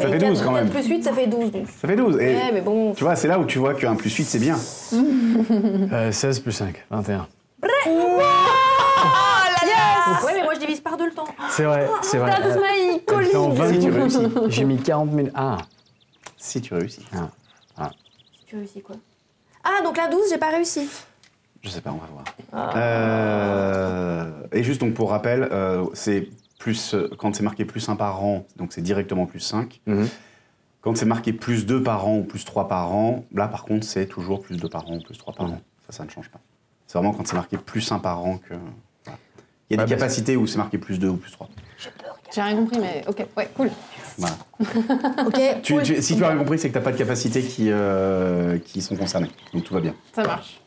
ça fait douze quand même. Plus huit, ça fait douze. Donc. Ça fait douze. Et ouais, mais bon. Tu vois, c'est là où tu vois qu'un plus huit, c'est bien. euh, seize plus cinq, vingt et un. Oh, la yes. Ouais, mais moi je divise par deux le temps. C'est vrai, c'est vrai. That's my calling. Si tu réussis. J'ai mis quarante mille. Ah. Si tu réussis. Ah. Ah. Si tu réussis quoi? Ah, donc la douze, j'ai pas réussi. Je sais pas, on va voir. Ah. Euh... Et juste donc pour rappel, euh, c'est... Plus, quand c'est marqué plus un par an, donc c'est directement plus cinq. Mm-hmm. Quand c'est marqué plus deux par an ou plus trois par an, là par contre c'est toujours plus deux par an ou plus trois par mm-hmm. an. Ça, ça ne change pas. C'est vraiment quand c'est marqué plus un par an que... Voilà. Il y a bah des bah capacités où c'est marqué plus deux ou plus trois. J'ai rien compris, mais ok, ouais, cool. Voilà. Okay, tu, cool. Tu, si tu as rien compris, c'est que tu n'as pas de capacités qui, euh, qui sont concernées. Donc tout va bien. Ça marche.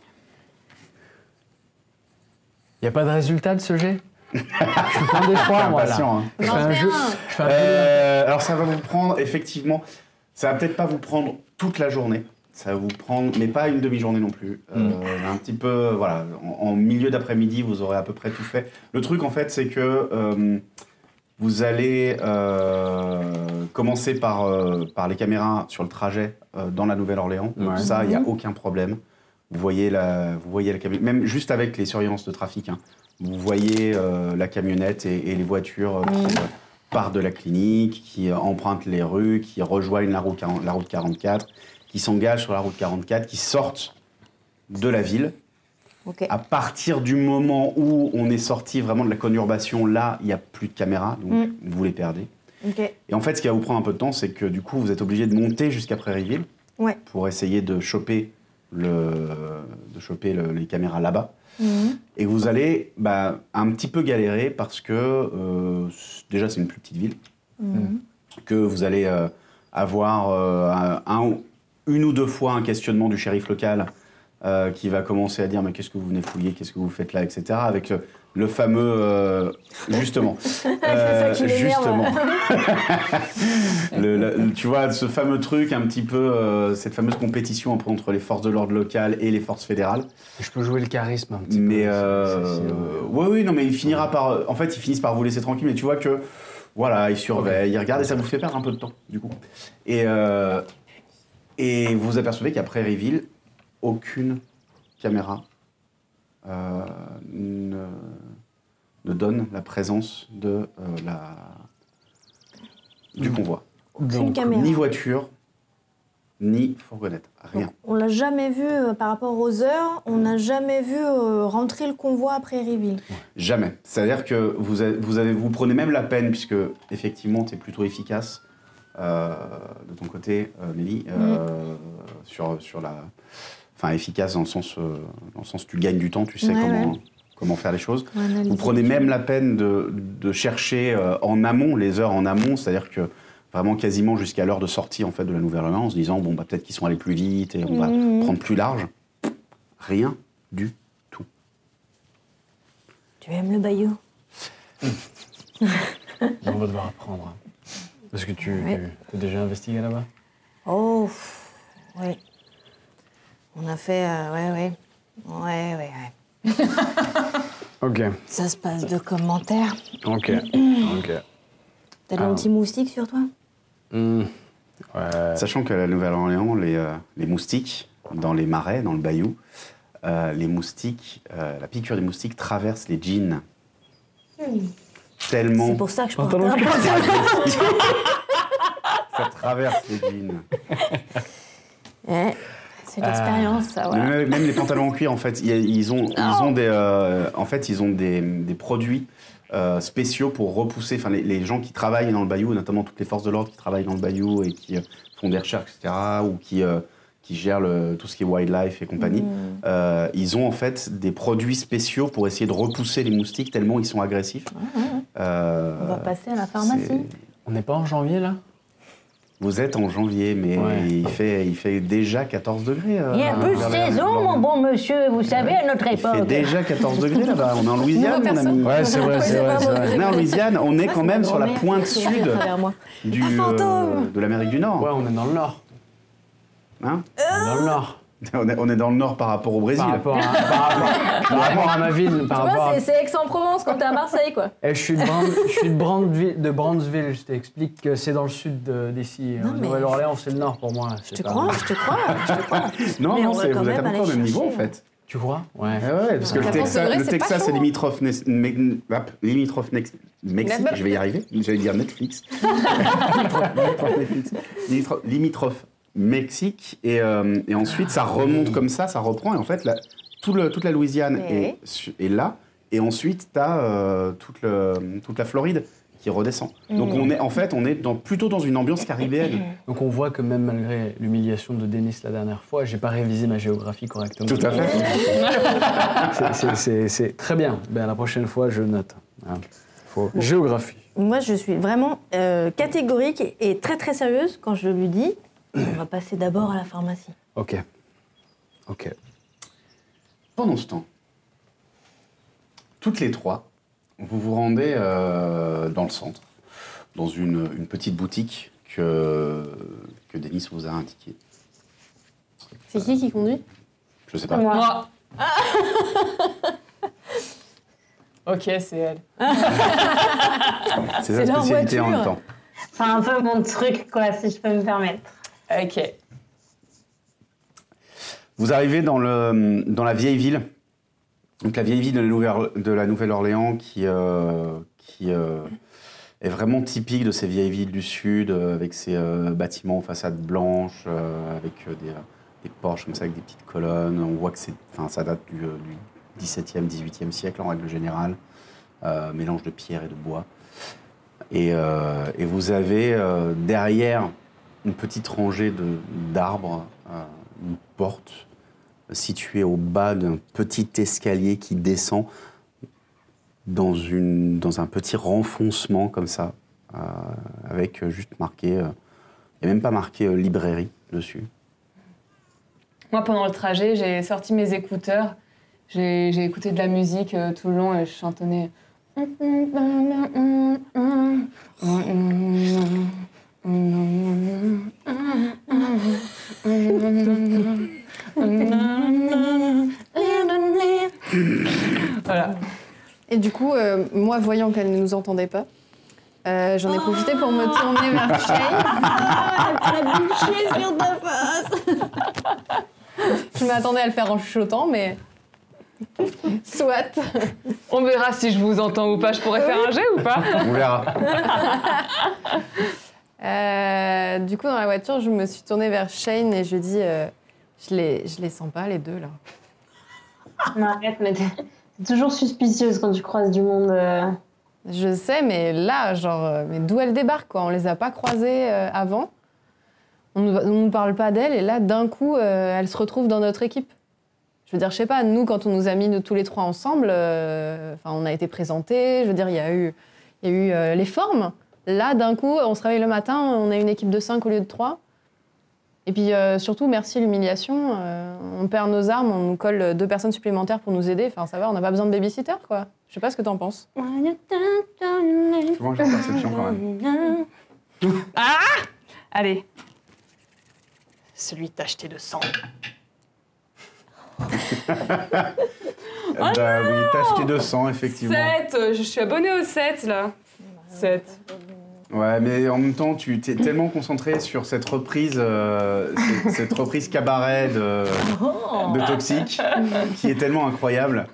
Il n'y a pas de résultat de ce jet? Je suis plein d'espoir, moi, là. Hein. Je fais un jeu. Je fais un euh, alors, ça va vous prendre, effectivement, ça va peut-être pas vous prendre toute la journée. Ça va vous prendre, mais pas une demi-journée non plus. Euh, mm. Un petit peu, voilà, en, en milieu d'après-midi, vous aurez à peu près tout fait. Le truc, en fait, c'est que euh, vous allez euh, commencer par, euh, par les caméras sur le trajet euh, dans la Nouvelle-Orléans. Ouais. Ça, il n'y a aucun problème. Vous voyez la, vous voyez la caméra, même juste avec les surveillances de trafic, hein. Vous voyez euh, la camionnette et, et les voitures euh, qui euh, partent de la clinique, qui euh, empruntent les rues, qui rejoignent la route, la route quarante-quatre, qui s'engagent sur la route quarante-quatre, qui sortent de la ville. Okay. À partir du moment où on est sorti vraiment de la conurbation, là, il n'y a plus de caméras, donc mm. vous les perdez. Okay. Et en fait, ce qui va vous prendre un peu de temps, c'est que du coup, vous êtes obligé de monter jusqu'à Prairieville ouais. pour essayer de choper, le, de choper le, les caméras là-bas. Mmh. Et vous allez bah, un petit peu galérer parce que euh, déjà c'est une plus petite ville, mmh. que vous allez euh, avoir euh, un, une ou deux fois un questionnement du shérif local euh, qui va commencer à dire mais qu'est-ce que vous venez fouiller, qu'est-ce que vous faites là, et cetera. Avec euh, le fameux euh, justement, euh, justement, le, le, tu vois ce fameux truc un petit peu, euh, cette fameuse compétition un peu entre les forces de l'ordre locales et les forces fédérales. Je peux jouer le charisme un petit mais peu. Mais euh, oui, oui, non, mais il finira ouais. par, en fait, ils finissent par vous laisser tranquille. Mais tu vois que, voilà, ils surveillent, ils regardent et ça vous fait perdre un peu de temps, du coup. Et euh, et vous vous apercevez qu'à Prairieville, aucune caméra. Euh, ne, ne donne la présence de, euh, la, du convoi. Donc, ni voiture, ni fourgonnette, rien. Donc, on l'a jamais vu euh, par rapport aux heures, on n'a jamais vu euh, rentrer le convoi à Prairieville. Jamais. C'est-à-dire que vous, avez, vous, avez, vous prenez même la peine, puisque effectivement tu es plutôt efficace euh, de ton côté, euh, Mélie, euh, mmh. sur, sur la... Enfin, efficace dans le sens, euh, dans le sens tu gagnes du temps, tu sais ouais, comment, ouais. comment faire les choses. Ouais, vous prenez même la peine de, de chercher euh, en amont, les heures en amont, c'est-à-dire que vraiment quasiment jusqu'à l'heure de sortie en fait, de la Nouvelle-Orléans, en se disant bon, bah, peut-être qu'ils sont allés plus vite et on va mmh. prendre plus large. Rien du tout. Tu aimes le Bayou? On va devoir apprendre. Parce que tu ouais. as déjà investigué là-bas? Oh, oui. On a fait... Euh, ouais, ouais. Ouais, ouais, ouais. OK. Ça se passe de commentaires. OK. OK. T'as ah. un petit moustique sur toi? mmh. Ouais. Sachant qu'à la Nouvelle-Orléans, les, euh, les moustiques, dans les marais, dans le bayou, euh, les moustiques, euh, la piqûre des moustiques traverse les jeans. Mmh. Tellement... C'est pour ça que je porte un pantalon. Ça traverse les jeans. Ouais. C'est l'expérience. ça, voilà. Même, même les pantalons en cuir, en fait, ils ont, ils ont des, euh, en fait, ils ont des, des produits euh, spéciaux pour repousser. Enfin, les, les gens qui travaillent dans le Bayou, notamment toutes les forces de l'ordre qui travaillent dans le Bayou et qui euh, font des recherches, et cetera, ou qui euh, qui gèrent le, tout ce qui est wildlife et compagnie, mmh. euh, ils ont en fait des produits spéciaux pour essayer de repousser les moustiques tellement ils sont agressifs. Mmh. Euh, On va passer à la pharmacie. Est... On n'est pas en janvier, là? Vous êtes en janvier, mais ouais. il, fait, il fait déjà quatorze degrés. Euh, il y a plus de saison, mon bon monsieur, vous savez, à notre époque. Il fait déjà quatorze degrés là-bas. On est en Louisiane, mon ami. Ouais, c'est vrai, c'est vrai, vrai. On est en Louisiane, on est quand même sur la pointe sud du, euh, de l'Amérique du Nord. Ouais, on est dans le Nord. Hein? On est dans le Nord. On est, on est dans le Nord par rapport au Brésil. Par rapport à, par rapport, par rapport à ma ville. Par tu rapport vois, c'est à... Aix-en-Provence quand t'es à Marseille, quoi. Et je suis de, Brand, je suis de, Brandville, de Brandville. Je t'explique que c'est dans le sud d'ici. Nouvelle-Orléans, c'est le Nord pour moi. Je te pas... crois, je te crois, je te crois. Non, mais non, c'est, vous êtes à peu près au même niveau, en fait. Tu vois? Ouais. Ouais, ouais, parce que le Texas, le Texas, c'est limitrophe, limitrophe Mexique. Je vais y arriver. J'allais dire Netflix. Limitrophe. Mexique, et, euh, et ensuite ça remonte comme ça, ça reprend, et en fait, la, tout le, toute la Louisiane est, est là, et ensuite t'as euh, toute, le, toute la Floride qui redescend. Mmh. Donc on est, en fait, on est dans, plutôt dans une ambiance caribéenne. Donc on voit que même malgré l'humiliation de Dennis la dernière fois, j'ai pas révisé ma géographie correctement. Tout à fait. C'est très bien. Ben, la prochaine fois, je note. Hein. Faut... Géographie. Moi, je suis vraiment euh, catégorique et très très sérieuse quand je lui dis... On va passer d'abord à la pharmacie. Ok. Ok. Pendant ce temps, toutes les trois, vous vous rendez euh, dans le centre, dans une, une petite boutique que, que Dennis vous a indiquée. C'est euh, qui qui conduit? Je sais pas. Moi. Ah. Ok, c'est elle. C'est sa spécialité en même temps. C'est un peu mon truc, quoi, si je peux me permettre. Ok. Vous arrivez dans, le, dans la vieille ville, donc la vieille ville de la Nouvelle-Orléans qui, euh, qui euh, est vraiment typique de ces vieilles villes du Sud, avec ses euh, bâtiments en façade blanche, euh, avec euh, des, des porches comme ça, avec des petites colonnes. On voit que ça date du, du dix-septième, dix-huitième siècle en règle générale, euh, mélange de pierre et de bois. Et, euh, et vous avez euh, derrière... une petite rangée d'arbres, euh, une porte située au bas d'un petit escalier qui descend dans, une, dans un petit renfoncement comme ça, euh, avec juste marqué, euh, et même pas marqué euh, librairie dessus. Moi, pendant le trajet, j'ai sorti mes écouteurs, j'ai écouté de la musique euh, tout le long et je chantonnais. Voilà. Et du coup, euh, moi, voyant qu'elle ne nous entendait pas, euh, j'en ai profité pour me tourner vers Shay. Elle a bûché sur ta face. Je m'attendais à le faire en chuchotant, mais... Soit. On verra si je vous entends ou pas. Je pourrais faire un jet ou pas? On verra. Euh, du coup, dans la voiture, je me suis tournée vers Shane et je dis euh, je, les, je les sens pas, les deux, là. Non, arrête, mais t'es toujours suspicieuse quand tu croises du monde. Euh... Je sais, mais là, genre, mais d'où elles débarquent, quoi. On les a pas croisées euh, avant. On ne nous parle pas d'elles et là, d'un coup, euh, elles se retrouvent dans notre équipe. Je veux dire, je sais pas, nous, quand on nous a mis nous, tous les trois ensemble, euh, on a été présentés, je veux dire, il y a eu, y a eu euh, les formes. Là, d'un coup, on se réveille le matin, on a une équipe de cinq au lieu de trois. Et puis, euh, surtout, merci l'humiliation. Euh, on perd nos armes, on nous colle deux personnes supplémentaires pour nous aider. Enfin, ça va, on n'a pas besoin de babysitter, quoi. Je sais pas ce que t'en penses. C'est bon, j'ai une perception, quand même. Ah! Allez. Celui tacheté de sang. Bah oui, tacheté de sang, effectivement. sept! Je suis abonnée au sept, là. sept. Ouais, mais en même temps, tu t'es tellement concentré sur cette reprise, euh, cette, cette reprise cabaret de, oh. de Toxique, qui est tellement incroyable.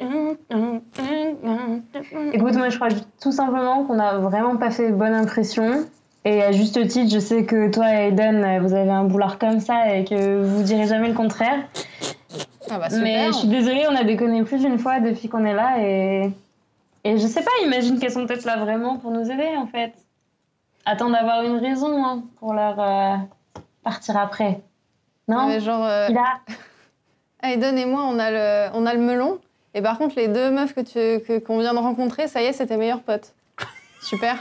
Écoute, moi, je crois tout simplement qu'on n'a vraiment pas fait bonne impression Et à juste titre, je sais que toi, Aiden, vous avez un boulard comme ça et que vous direz jamais le contraire. Ah bah super. Mais je suis désolée, on a déconné plus d'une fois depuis qu'on est là. Et... et je sais pas, imagine qu'elles sont peut-être là vraiment pour nous aider, en fait. Attends d'avoir une raison hein, pour leur euh, partir après. Non mais genre, euh... Il a... Aiden et moi, on a le, on a le melon. Et par contre, les deux meufs que tu, que, qu'on vient de rencontrer, ça y est, c'est tes meilleurs potes. Super.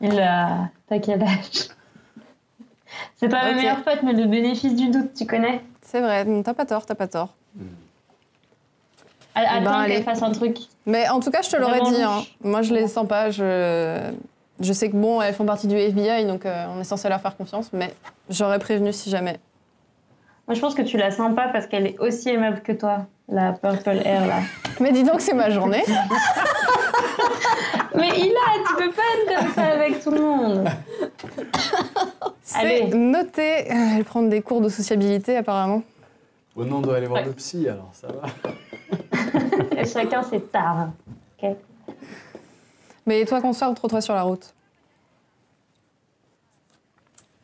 Il a... T'as quel âge? C'est pas okay. Mes meilleurs potes, mais le bénéfice du doute, tu connais? C'est vrai, t'as pas tort, t'as pas tort. Mmh. Attends ben, qu'elle fasse un truc. Mais en tout cas, je te l'aurais dit. Hein. Moi, je les sens pas. Je... je sais que bon, elles font partie du F B I, donc euh, on est censé leur faire confiance, mais j'aurais prévenu si jamais. Moi, je pense que tu la sens pas parce qu'elle est aussi aimable que toi, la Purple Hair, là. Mais dis donc, c'est ma journée. Mais Ila, tu peux pas être comme ça avec tout le monde. Allez, notez. Elle prend des cours de sociabilité, apparemment. Bon, non, on doit aller voir ouais. le psy, alors ça va. Chacun, c'est tard. Okay. Mais toi, concentre-toi sur la route.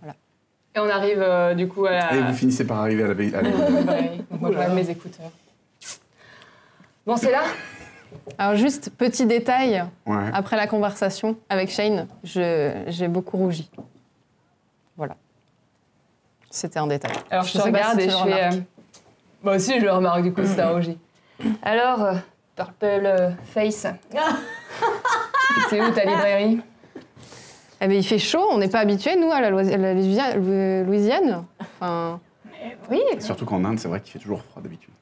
Voilà. Et on arrive, euh, du coup, à la... Et vous finissez par arriver à la baie. Donc moi, j'enlève mes écouteurs. Bon, c'est là. Alors juste, petit détail, ouais. Après la conversation avec Shane, j'ai beaucoup rougi. Voilà. C'était un détail. Alors je, je te regarde si et je fais... Euh... Moi aussi je le remarque, du coup, si t'as rougi. Alors, euh, Purple euh, Face, c'est où ta librairie? Eh bien, il fait chaud, on n'est pas habitués, nous, à la, Lois à la Louisiane. Enfin... Oui. Surtout qu'en Inde, c'est vrai qu'il fait toujours froid d'habitude.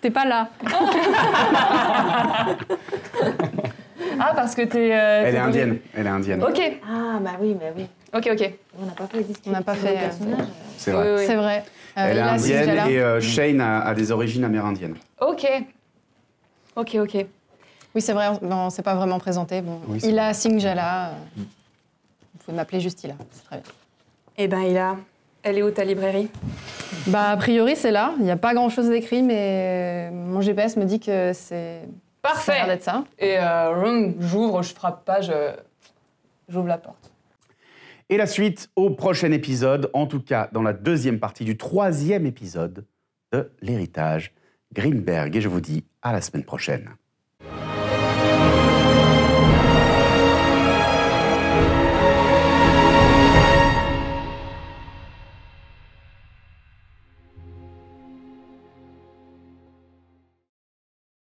T'es pas là. Ah, parce que t'es... Euh, elle es est indienne. Obligée. Elle est indienne. Ok. Ah, bah oui, bah oui. Ok, ok. On n'a pas fait les... On n'a pas fait... Euh... C'est vrai. Oui, oui. C'est vrai. Euh, elle est indienne et euh, Shane a, a des origines amérindiennes. Ok. Ok, ok. Oui, c'est vrai, on ne s'est pas vraiment présenté. Bon, oui, Ila Singjala. Il euh, faut m'appeler juste Ila, c'est très bien. Eh ben, Ila, elle est où ta librairie? Bah, a priori, c'est là. Il n'y a pas grand-chose d'écrit, mais mon G P S me dit que c'est... Parfait. Ça a l'air d'être ça. Et euh, j'ouvre, je frappe pas, j'ouvre la porte. Et la suite au prochain épisode, en tout cas dans la deuxième partie du troisième épisode de L'Héritage Greenberg. Et je vous dis à la semaine prochaine.